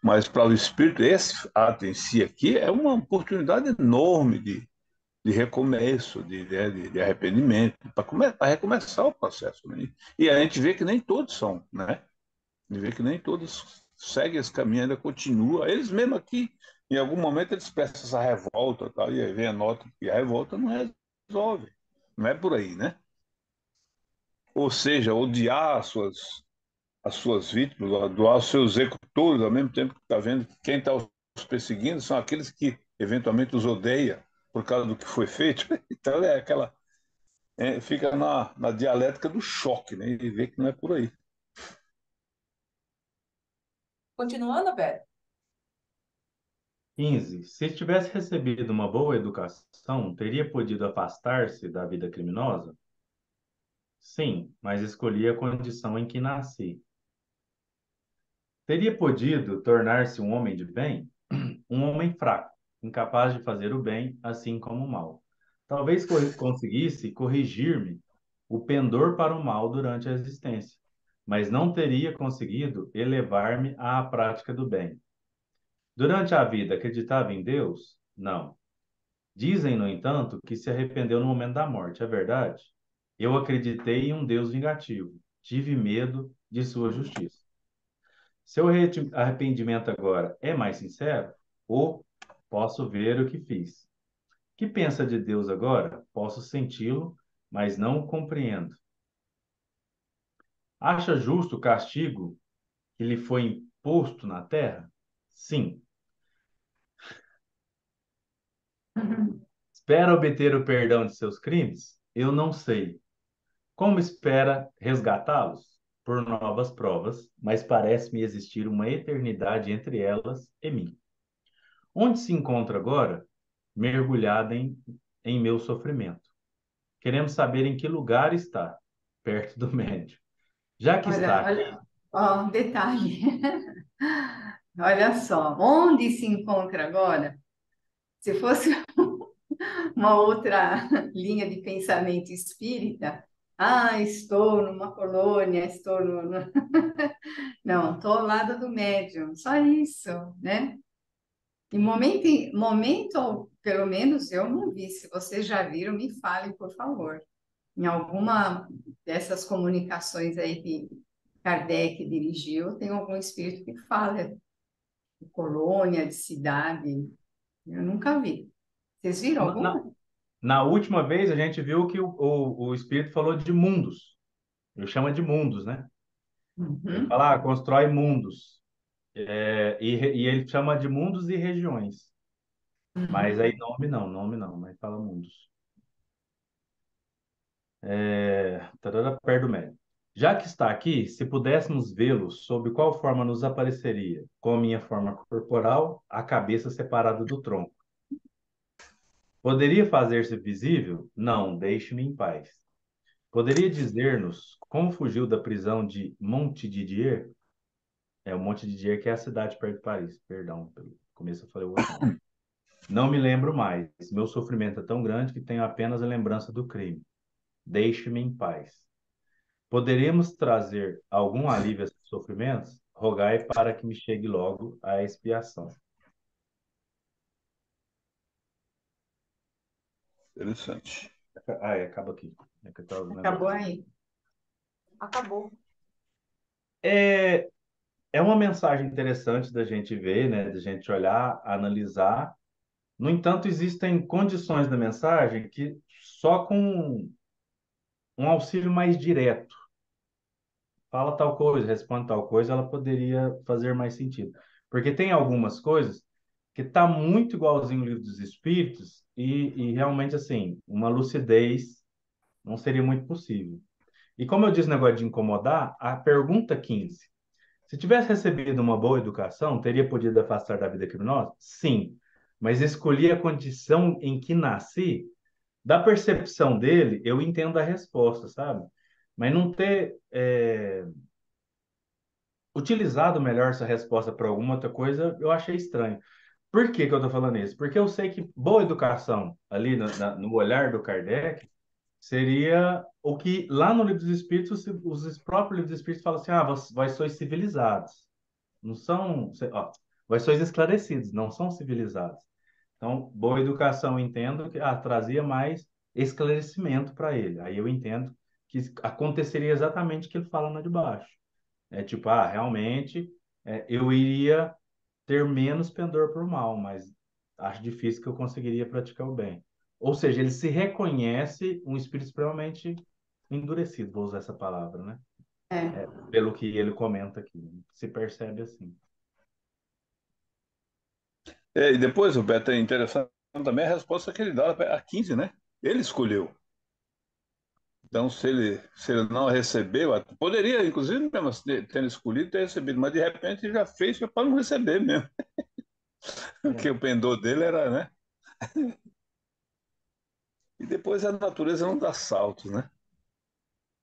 Mas para o Espírito, esse ato em si aqui é uma oportunidade enorme de... de recomeço, de, de, de arrependimento, para recomeçar o processo. Né? E a gente vê que nem todos são, né? A gente vê que nem todos seguem esse caminho, ainda continua. Eles mesmo aqui, em algum momento, eles prestam essa revolta, tá? E aí vem a nota que a revolta não resolve, não é por aí, né? Ou seja, odiar as suas, as suas vítimas, odiar os seus executores, ao mesmo tempo que está vendo que quem está os perseguindo são aqueles que, eventualmente, os odeia, por causa do que foi feito. Então é aquela... É, fica na, na dialética do choque, né? E vê que não é por aí. Continuando, Beto. quinze. Se tivesse recebido uma boa educação, teria podido afastar-se da vida criminosa? Sim, mas escolhi a condição em que nasci. Teria podido tornar-se um homem de bem? Um homem fraco, incapaz de fazer o bem, assim como o mal. Talvez conseguisse corrigir-me o pendor para o mal durante a existência, mas não teria conseguido elevar-me à prática do bem. Durante a vida, acreditava em Deus? Não. Dizem, no entanto, que se arrependeu no momento da morte. É verdade? Eu acreditei em um Deus vingativo. Tive medo de sua justiça. Seu arrependimento agora é mais sincero? Ou... posso ver o que fiz. Que pensa de Deus agora? Posso senti-lo, mas não o compreendo. Acha justo o castigo que lhe foi imposto na terra? Sim. Espera obter o perdão de seus crimes? Eu não sei. Como espera resgatá-los? Por novas provas, mas parece-me existir uma eternidade entre elas e mim. Onde se encontra agora? Mergulhada em, em meu sofrimento. Queremos saber em que lugar está, perto do médio. Já que olha, está... Olha, ó, um detalhe. Olha só, onde se encontra agora? Se fosse uma outra linha de pensamento espírita, ah, estou numa colônia, estou no... Não, estou ao lado do médium, só isso, né? Em momento, momento, pelo menos eu não vi. Se vocês já viram, me falem, por favor. Em alguma dessas comunicações aí que Kardec dirigiu, tem algum espírito que fala de colônia, de cidade. Eu nunca vi. Vocês viram alguma? Na, na última vez a gente viu que o, o, o Espírito falou de mundos. Ele chama de mundos, né? Uhum. Ele fala, ah, constrói mundos. É, e, e ele chama de mundos e regiões. Uhum. Mas aí nome não, nome não, mas fala mundos. É, tarara, perto do médio. Já que está aqui, se pudéssemos vê-lo, sob qual forma nos apareceria? Com a minha forma corporal, a cabeça separada do tronco. Poderia fazer-se visível? Não, deixe-me em paz. Poderia dizer-nos como fugiu da prisão de Montdidier? É, o Montdidier que é a cidade perto de Paris. Perdão, pelo começo eu falei o outro. Não me lembro mais. Meu sofrimento é tão grande que tenho apenas a lembrança do crime. Deixe-me em paz. Poderemos trazer algum alívio a esses sofrimentos? Rogai para que me chegue logo a expiação. Interessante. Ah, é, acaba aqui. É que tá, né? Acabou aí. Acabou. É, é uma mensagem interessante da gente ver, né? Da gente olhar, analisar. No entanto, existem condições da mensagem que só com um auxílio mais direto, fala tal coisa, responde tal coisa, ela poderia fazer mais sentido. Porque tem algumas coisas que tá muito igualzinho o Livro dos Espíritos e, e realmente, assim, uma lucidez não seria muito possível. E como eu disse o negócio de incomodar, a pergunta quinze. Se tivesse recebido uma boa educação, teria podido afastar da vida criminosa? Sim. Mas escolhi a condição em que nasci. Da percepção dele, eu entendo a resposta, sabe? Mas não ter é... utilizado melhor essa resposta para alguma outra coisa, eu achei estranho. Por que que eu estou falando isso? Porque eu sei que boa educação, ali no, na, no olhar do Kardec, seria o que lá no Livro dos Espíritos, os, os próprios Livros dos Espíritos falam assim, ah, vós, vós sois civilizados. Não são... Ó, vós sois esclarecidos, não são civilizados. Então, boa educação, eu entendo que ah, trazia mais esclarecimento para ele. Aí eu entendo que aconteceria exatamente o que ele fala na de baixo. É tipo, ah, realmente é, eu iria ter menos pendor para o mal, mas acho difícil que eu conseguiria praticar o bem. Ou seja, ele se reconhece um espírito extremamente endurecido, vou usar essa palavra, né? É. É, pelo que ele comenta aqui, se percebe assim. É, e depois, o Beto, é interessante também a resposta que ele dá a quinze, né? Ele escolheu. Então, se ele, se ele não recebeu, poderia, inclusive, mesmo tendo escolhido, ter recebido, mas de repente ele já fez para não receber mesmo. Porque o pendor dele era, né? E depois a natureza não dá saltos, né?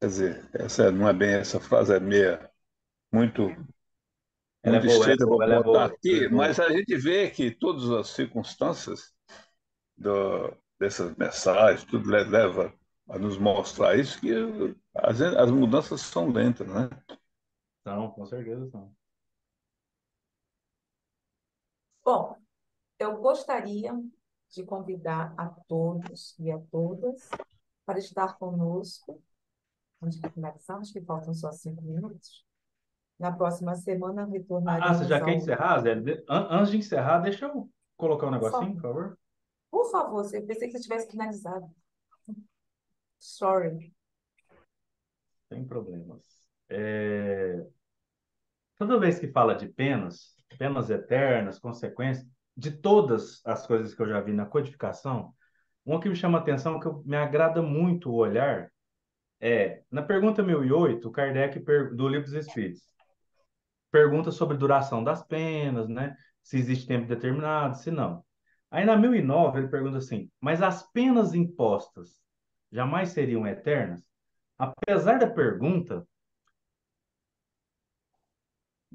Quer dizer, essa não é bem essa frase, é meia, muito... Ela é boa, ela boa, ela boa, aqui, boa. Mas a gente vê que todas as circunstâncias do, dessas mensagens, tudo leva a nos mostrar isso, que as, as mudanças são lentas, né? Não, com certeza são. Bom, eu gostaria de convidar a todos e a todas para estar conosco. Antes de finalizar, acho que faltam só cinco minutos. Na próxima semana retornaremos. Ah, você já quer encerrar, Zé? Antes de encerrar, deixa eu colocar um negocinho, por favor. Por favor, eu pensei que você tivesse finalizado. Sorry. Sem problemas. É... Toda vez que fala de penas, penas eternas, consequências, de todas as coisas que eu já vi na codificação, uma que me chama a atenção, que me agrada muito o olhar, é, na pergunta mil e oito, Kardec, do Livro dos Espíritos, pergunta sobre duração das penas, né? Se existe tempo determinado, se não. Aí na mil e nove ele pergunta assim, mas as penas impostas jamais seriam eternas? Apesar da pergunta,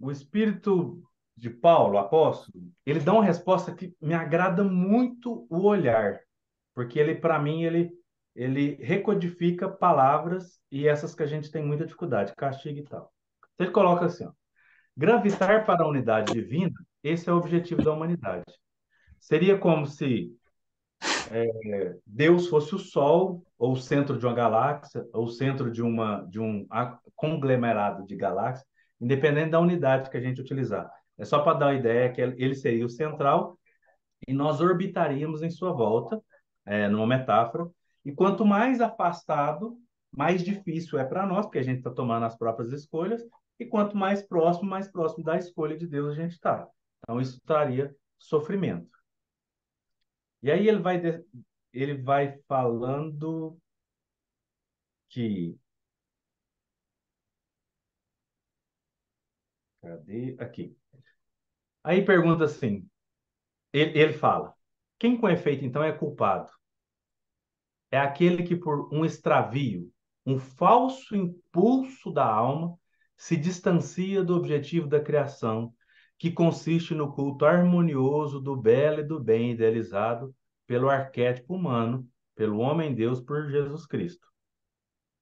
o espírito de Paulo, apóstolo, ele dá uma resposta que me agrada muito o olhar, porque ele, para mim, ele, ele recodifica palavras e essas que a gente tem muita dificuldade, castigo e tal. Ele coloca assim, ó, gravitar para a unidade divina, esse é o objetivo da humanidade. Seria como se é, Deus fosse o Sol, ou o centro de uma galáxia, ou o centro de, uma, de um conglomerado de galáxias, independente da unidade que a gente utilizar. É só para dar uma ideia que ele seria o central e nós orbitaríamos em sua volta, é, numa metáfora, e quanto mais afastado, mais difícil é para nós, porque a gente está tomando as próprias escolhas, e quanto mais próximo, mais próximo da escolha de Deus a gente está. Então, isso traria sofrimento. E aí ele vai, de... ele vai falando que... Cadê? Aqui. Aí pergunta assim, ele, ele fala, quem com efeito, então, é culpado? É aquele que, por um extravio, um falso impulso da alma, se distancia do objetivo da criação, que consiste no culto harmonioso do belo e do bem idealizado pelo arquétipo humano, pelo homem-deus, por Jesus Cristo.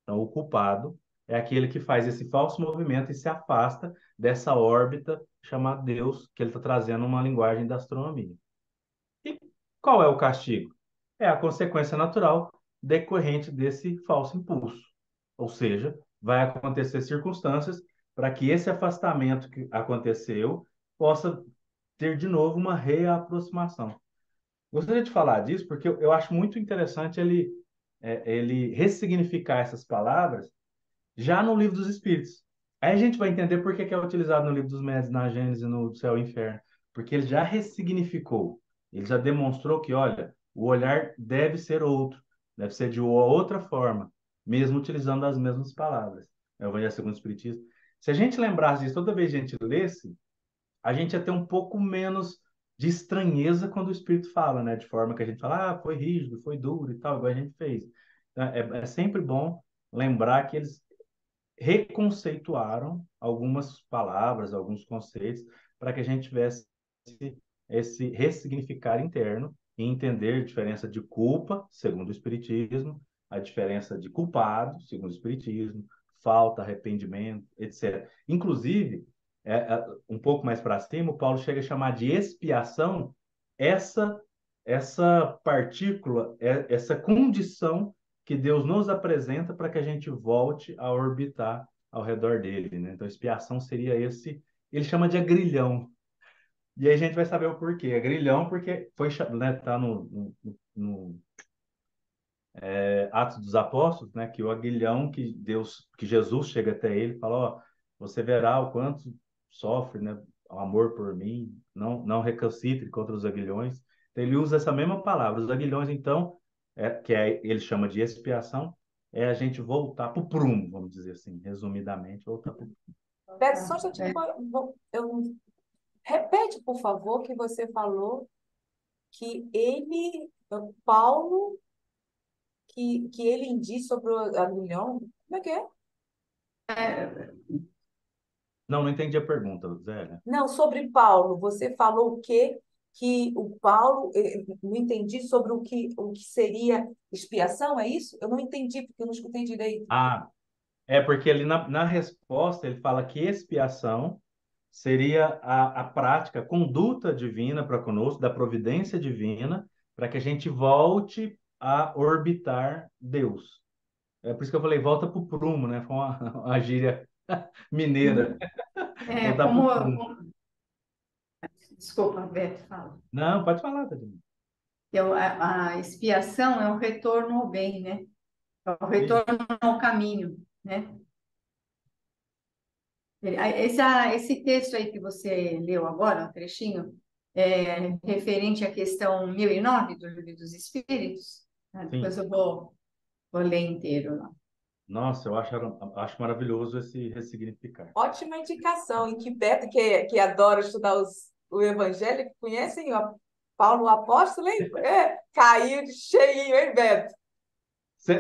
Então, o culpado é aquele que faz esse falso movimento e se afasta dessa órbita chamada Deus, que ele está trazendo uma linguagem da astronomia. E qual é o castigo? É a consequência natural decorrente desse falso impulso. Ou seja, vai acontecer circunstâncias para que esse afastamento que aconteceu possa ter de novo uma reaproximação. Gostaria de falar disso porque eu, eu acho muito interessante ele, é, ele ressignificar essas palavras já no Livro dos Espíritos. Aí a gente vai entender por que, que é utilizado no Livro dos Médiuns, na Gênese, no Céu e Inferno. Porque ele já ressignificou, ele já demonstrou que, olha, o olhar deve ser outro, deve ser de outra forma, mesmo utilizando as mesmas palavras. É o Evangelho Segundo o Espiritismo. Se a gente lembrasse disso, toda vez que a gente lesse, a gente ia ter um pouco menos de estranheza quando o Espírito fala, né? De forma que a gente fala, ah, foi rígido, foi duro e tal, igual a gente fez. Então, é, é sempre bom lembrar que eles reconceituaram algumas palavras, alguns conceitos, para que a gente tivesse esse ressignificar interno e entender a diferença de culpa, segundo o Espiritismo, a diferença de culpado, segundo o Espiritismo, falta, arrependimento, etcétera. Inclusive, é, é, um pouco mais para cima, o Paulo chega a chamar de expiação essa, essa partícula, é, essa condição que Deus nos apresenta para que a gente volte a orbitar ao redor dele, né? Então, expiação seria esse, ele chama de agrilhão. E aí a gente vai saber o porquê. É grilhão porque foi, né, tá no, no, no é, Atos dos Apóstolos, né, que o agrilhão que Deus, que Jesus chega até ele e fala, ó, você verá o quanto sofre, né, o amor por mim, não, não recalcitre contra os aguilhões. Então, ele usa essa mesma palavra. Os aguilhões, então, é, que é, ele chama de expiação, é a gente voltar para o prumo, vamos dizer assim, resumidamente, voltar para o prumo. Beto, só já te... Eu... Repete, por favor, que você falou que ele, Paulo, que, que ele indica sobre o agrilhão. Como é que é? é? Não, não entendi a pergunta, Zélia. Não, sobre Paulo, você falou o quê? Que o Paulo, não entendi sobre o que, o que seria expiação, é isso? Eu não entendi, porque eu não escutei direito. Ah, é porque ele, na, na resposta, ele fala que expiação seria a, a prática, a conduta divina para conosco, da providência divina, para que a gente volte a orbitar Deus. É por isso que eu falei, volta para o prumo, né? Foi uma, uma gíria mineira. É, como, como... Desculpa, Beto, fala. Não, pode falar, Tadinha. Então, a, a expiação é o retorno ao bem, né? É o retorno ao caminho, né? Esse, esse texto aí que você leu agora, um trechinho, é referente à questão mil e nove do Livro dos Espíritos, né? Depois eu vou, vou ler inteiro lá. Nossa, eu acho, acho maravilhoso esse ressignificar. Ótima indicação, e que Beto, que, que adora estudar os, o Evangelho, que conhecem o Paulo Apóstolo, hein? É, caiu de cheinho, hein, Beto?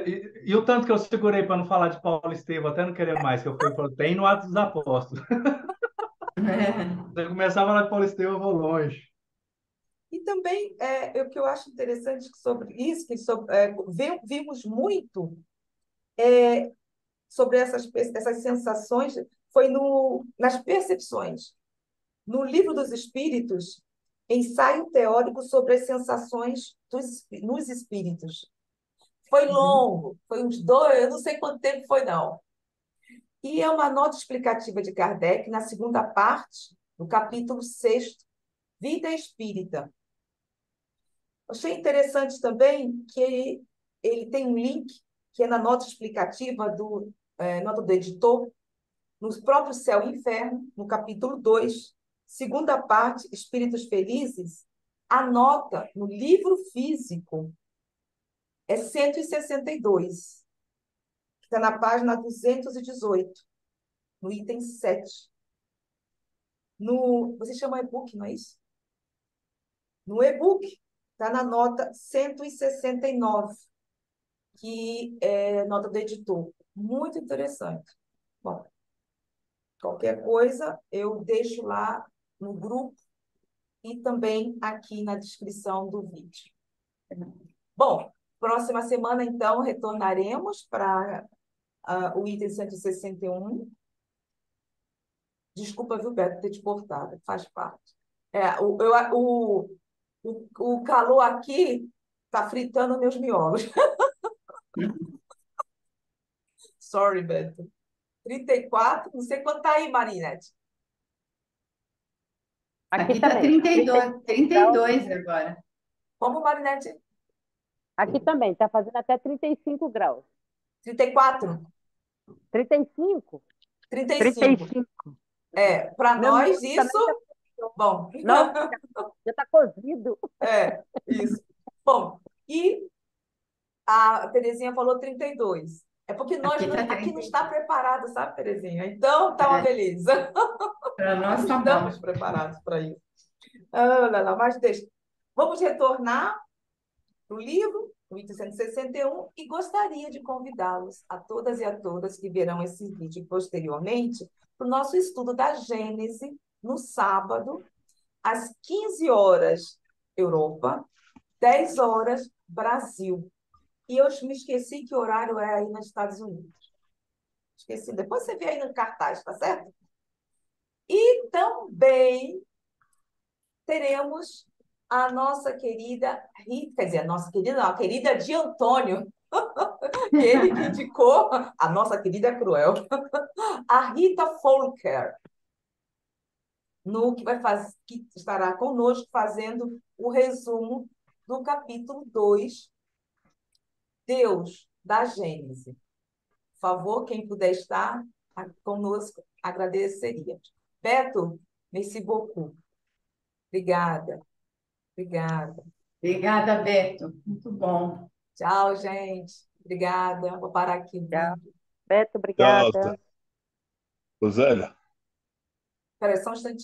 E, e o tanto que eu segurei para não falar de Paulo Estevam, até não querer mais, que eu fui bem no Atos dos Apóstolos. É. Se eu começar a falar de Paulo Estevam, eu vou longe. E também, é, o que eu acho interessante sobre isso, que sobre, é, vimos muito é, sobre essas, essas sensações, foi no, nas percepções. No Livro dos Espíritos, ensaio teórico sobre as sensações dos, nos espíritos. Foi longo, foi uns dois, eu não sei quanto tempo foi, não. E é uma nota explicativa de Kardec, na segunda parte, no capítulo seis, Vida Espírita. Achei interessante também que ele, ele tem um link que é na nota explicativa, do, é, nota do editor, no próprio Céu e Inferno, no capítulo dois, segunda parte, Espíritos Felizes, a nota no livro físico é cento e sessenta e dois, que está na página duzentos e dezoito, no item sete. No, você chama e-book, não é isso? No e-book, está na nota cento e sessenta e nove, que é nota do editor. Muito interessante. Bom, qualquer coisa eu deixo lá no grupo e também aqui na descrição do vídeo. Bom, próxima semana, então, retornaremos para uh, o item cento e sessenta e um. Desculpa, viu, Beto, ter te cortado, faz parte. É, o, eu, o, o, o calor aqui está fritando meus miolos. Sorry, Beto. trinta e quatro, não sei quanto está aí, Marinette. Aqui está trinta e dois, trinta e dois agora. Como, Marinette? Aqui também, está fazendo até trinta e cinco graus. trinta e quatro? trinta e cinco? trinta e cinco. trinta e cinco. É, para nós isso... Bom, não, já está cozido. É, isso. Bom, e a Terezinha falou trinta e dois. É porque nós aqui, não, tá aqui não está preparado, sabe, Terezinha? Então, tá uma é. beleza. Para nós tá estamos bom. preparados para isso. Ah, não, não, mas deixa. Vamos retornar para o livro, o oitocentos e sessenta e um, e gostaria de convidá-los, a todas e a todas que verão esse vídeo posteriormente, para o nosso estudo da Gênese, no sábado, às quinze horas, Europa, dez horas, Brasil. E eu me esqueci que horário é aí nos Estados Unidos. Esqueci. Depois você vê aí no cartaz, tá certo? E também teremos a nossa querida Rita, quer dizer, a nossa querida, não, a querida de Antônio, ele que indicou, a nossa querida cruel, a Rita Folker, no que vai fazer, que estará conosco fazendo o resumo do capítulo dois, Deus, da Gênese. Por favor, quem puder estar conosco, agradeceríamos. Beto, merci beaucoup. Obrigada. Obrigada. Obrigada, Beto. Muito bom. Tchau, gente. Obrigada. Vou parar aqui. Tchau. Beto, obrigada. Tchau, Rosana. Espera só um instantinho.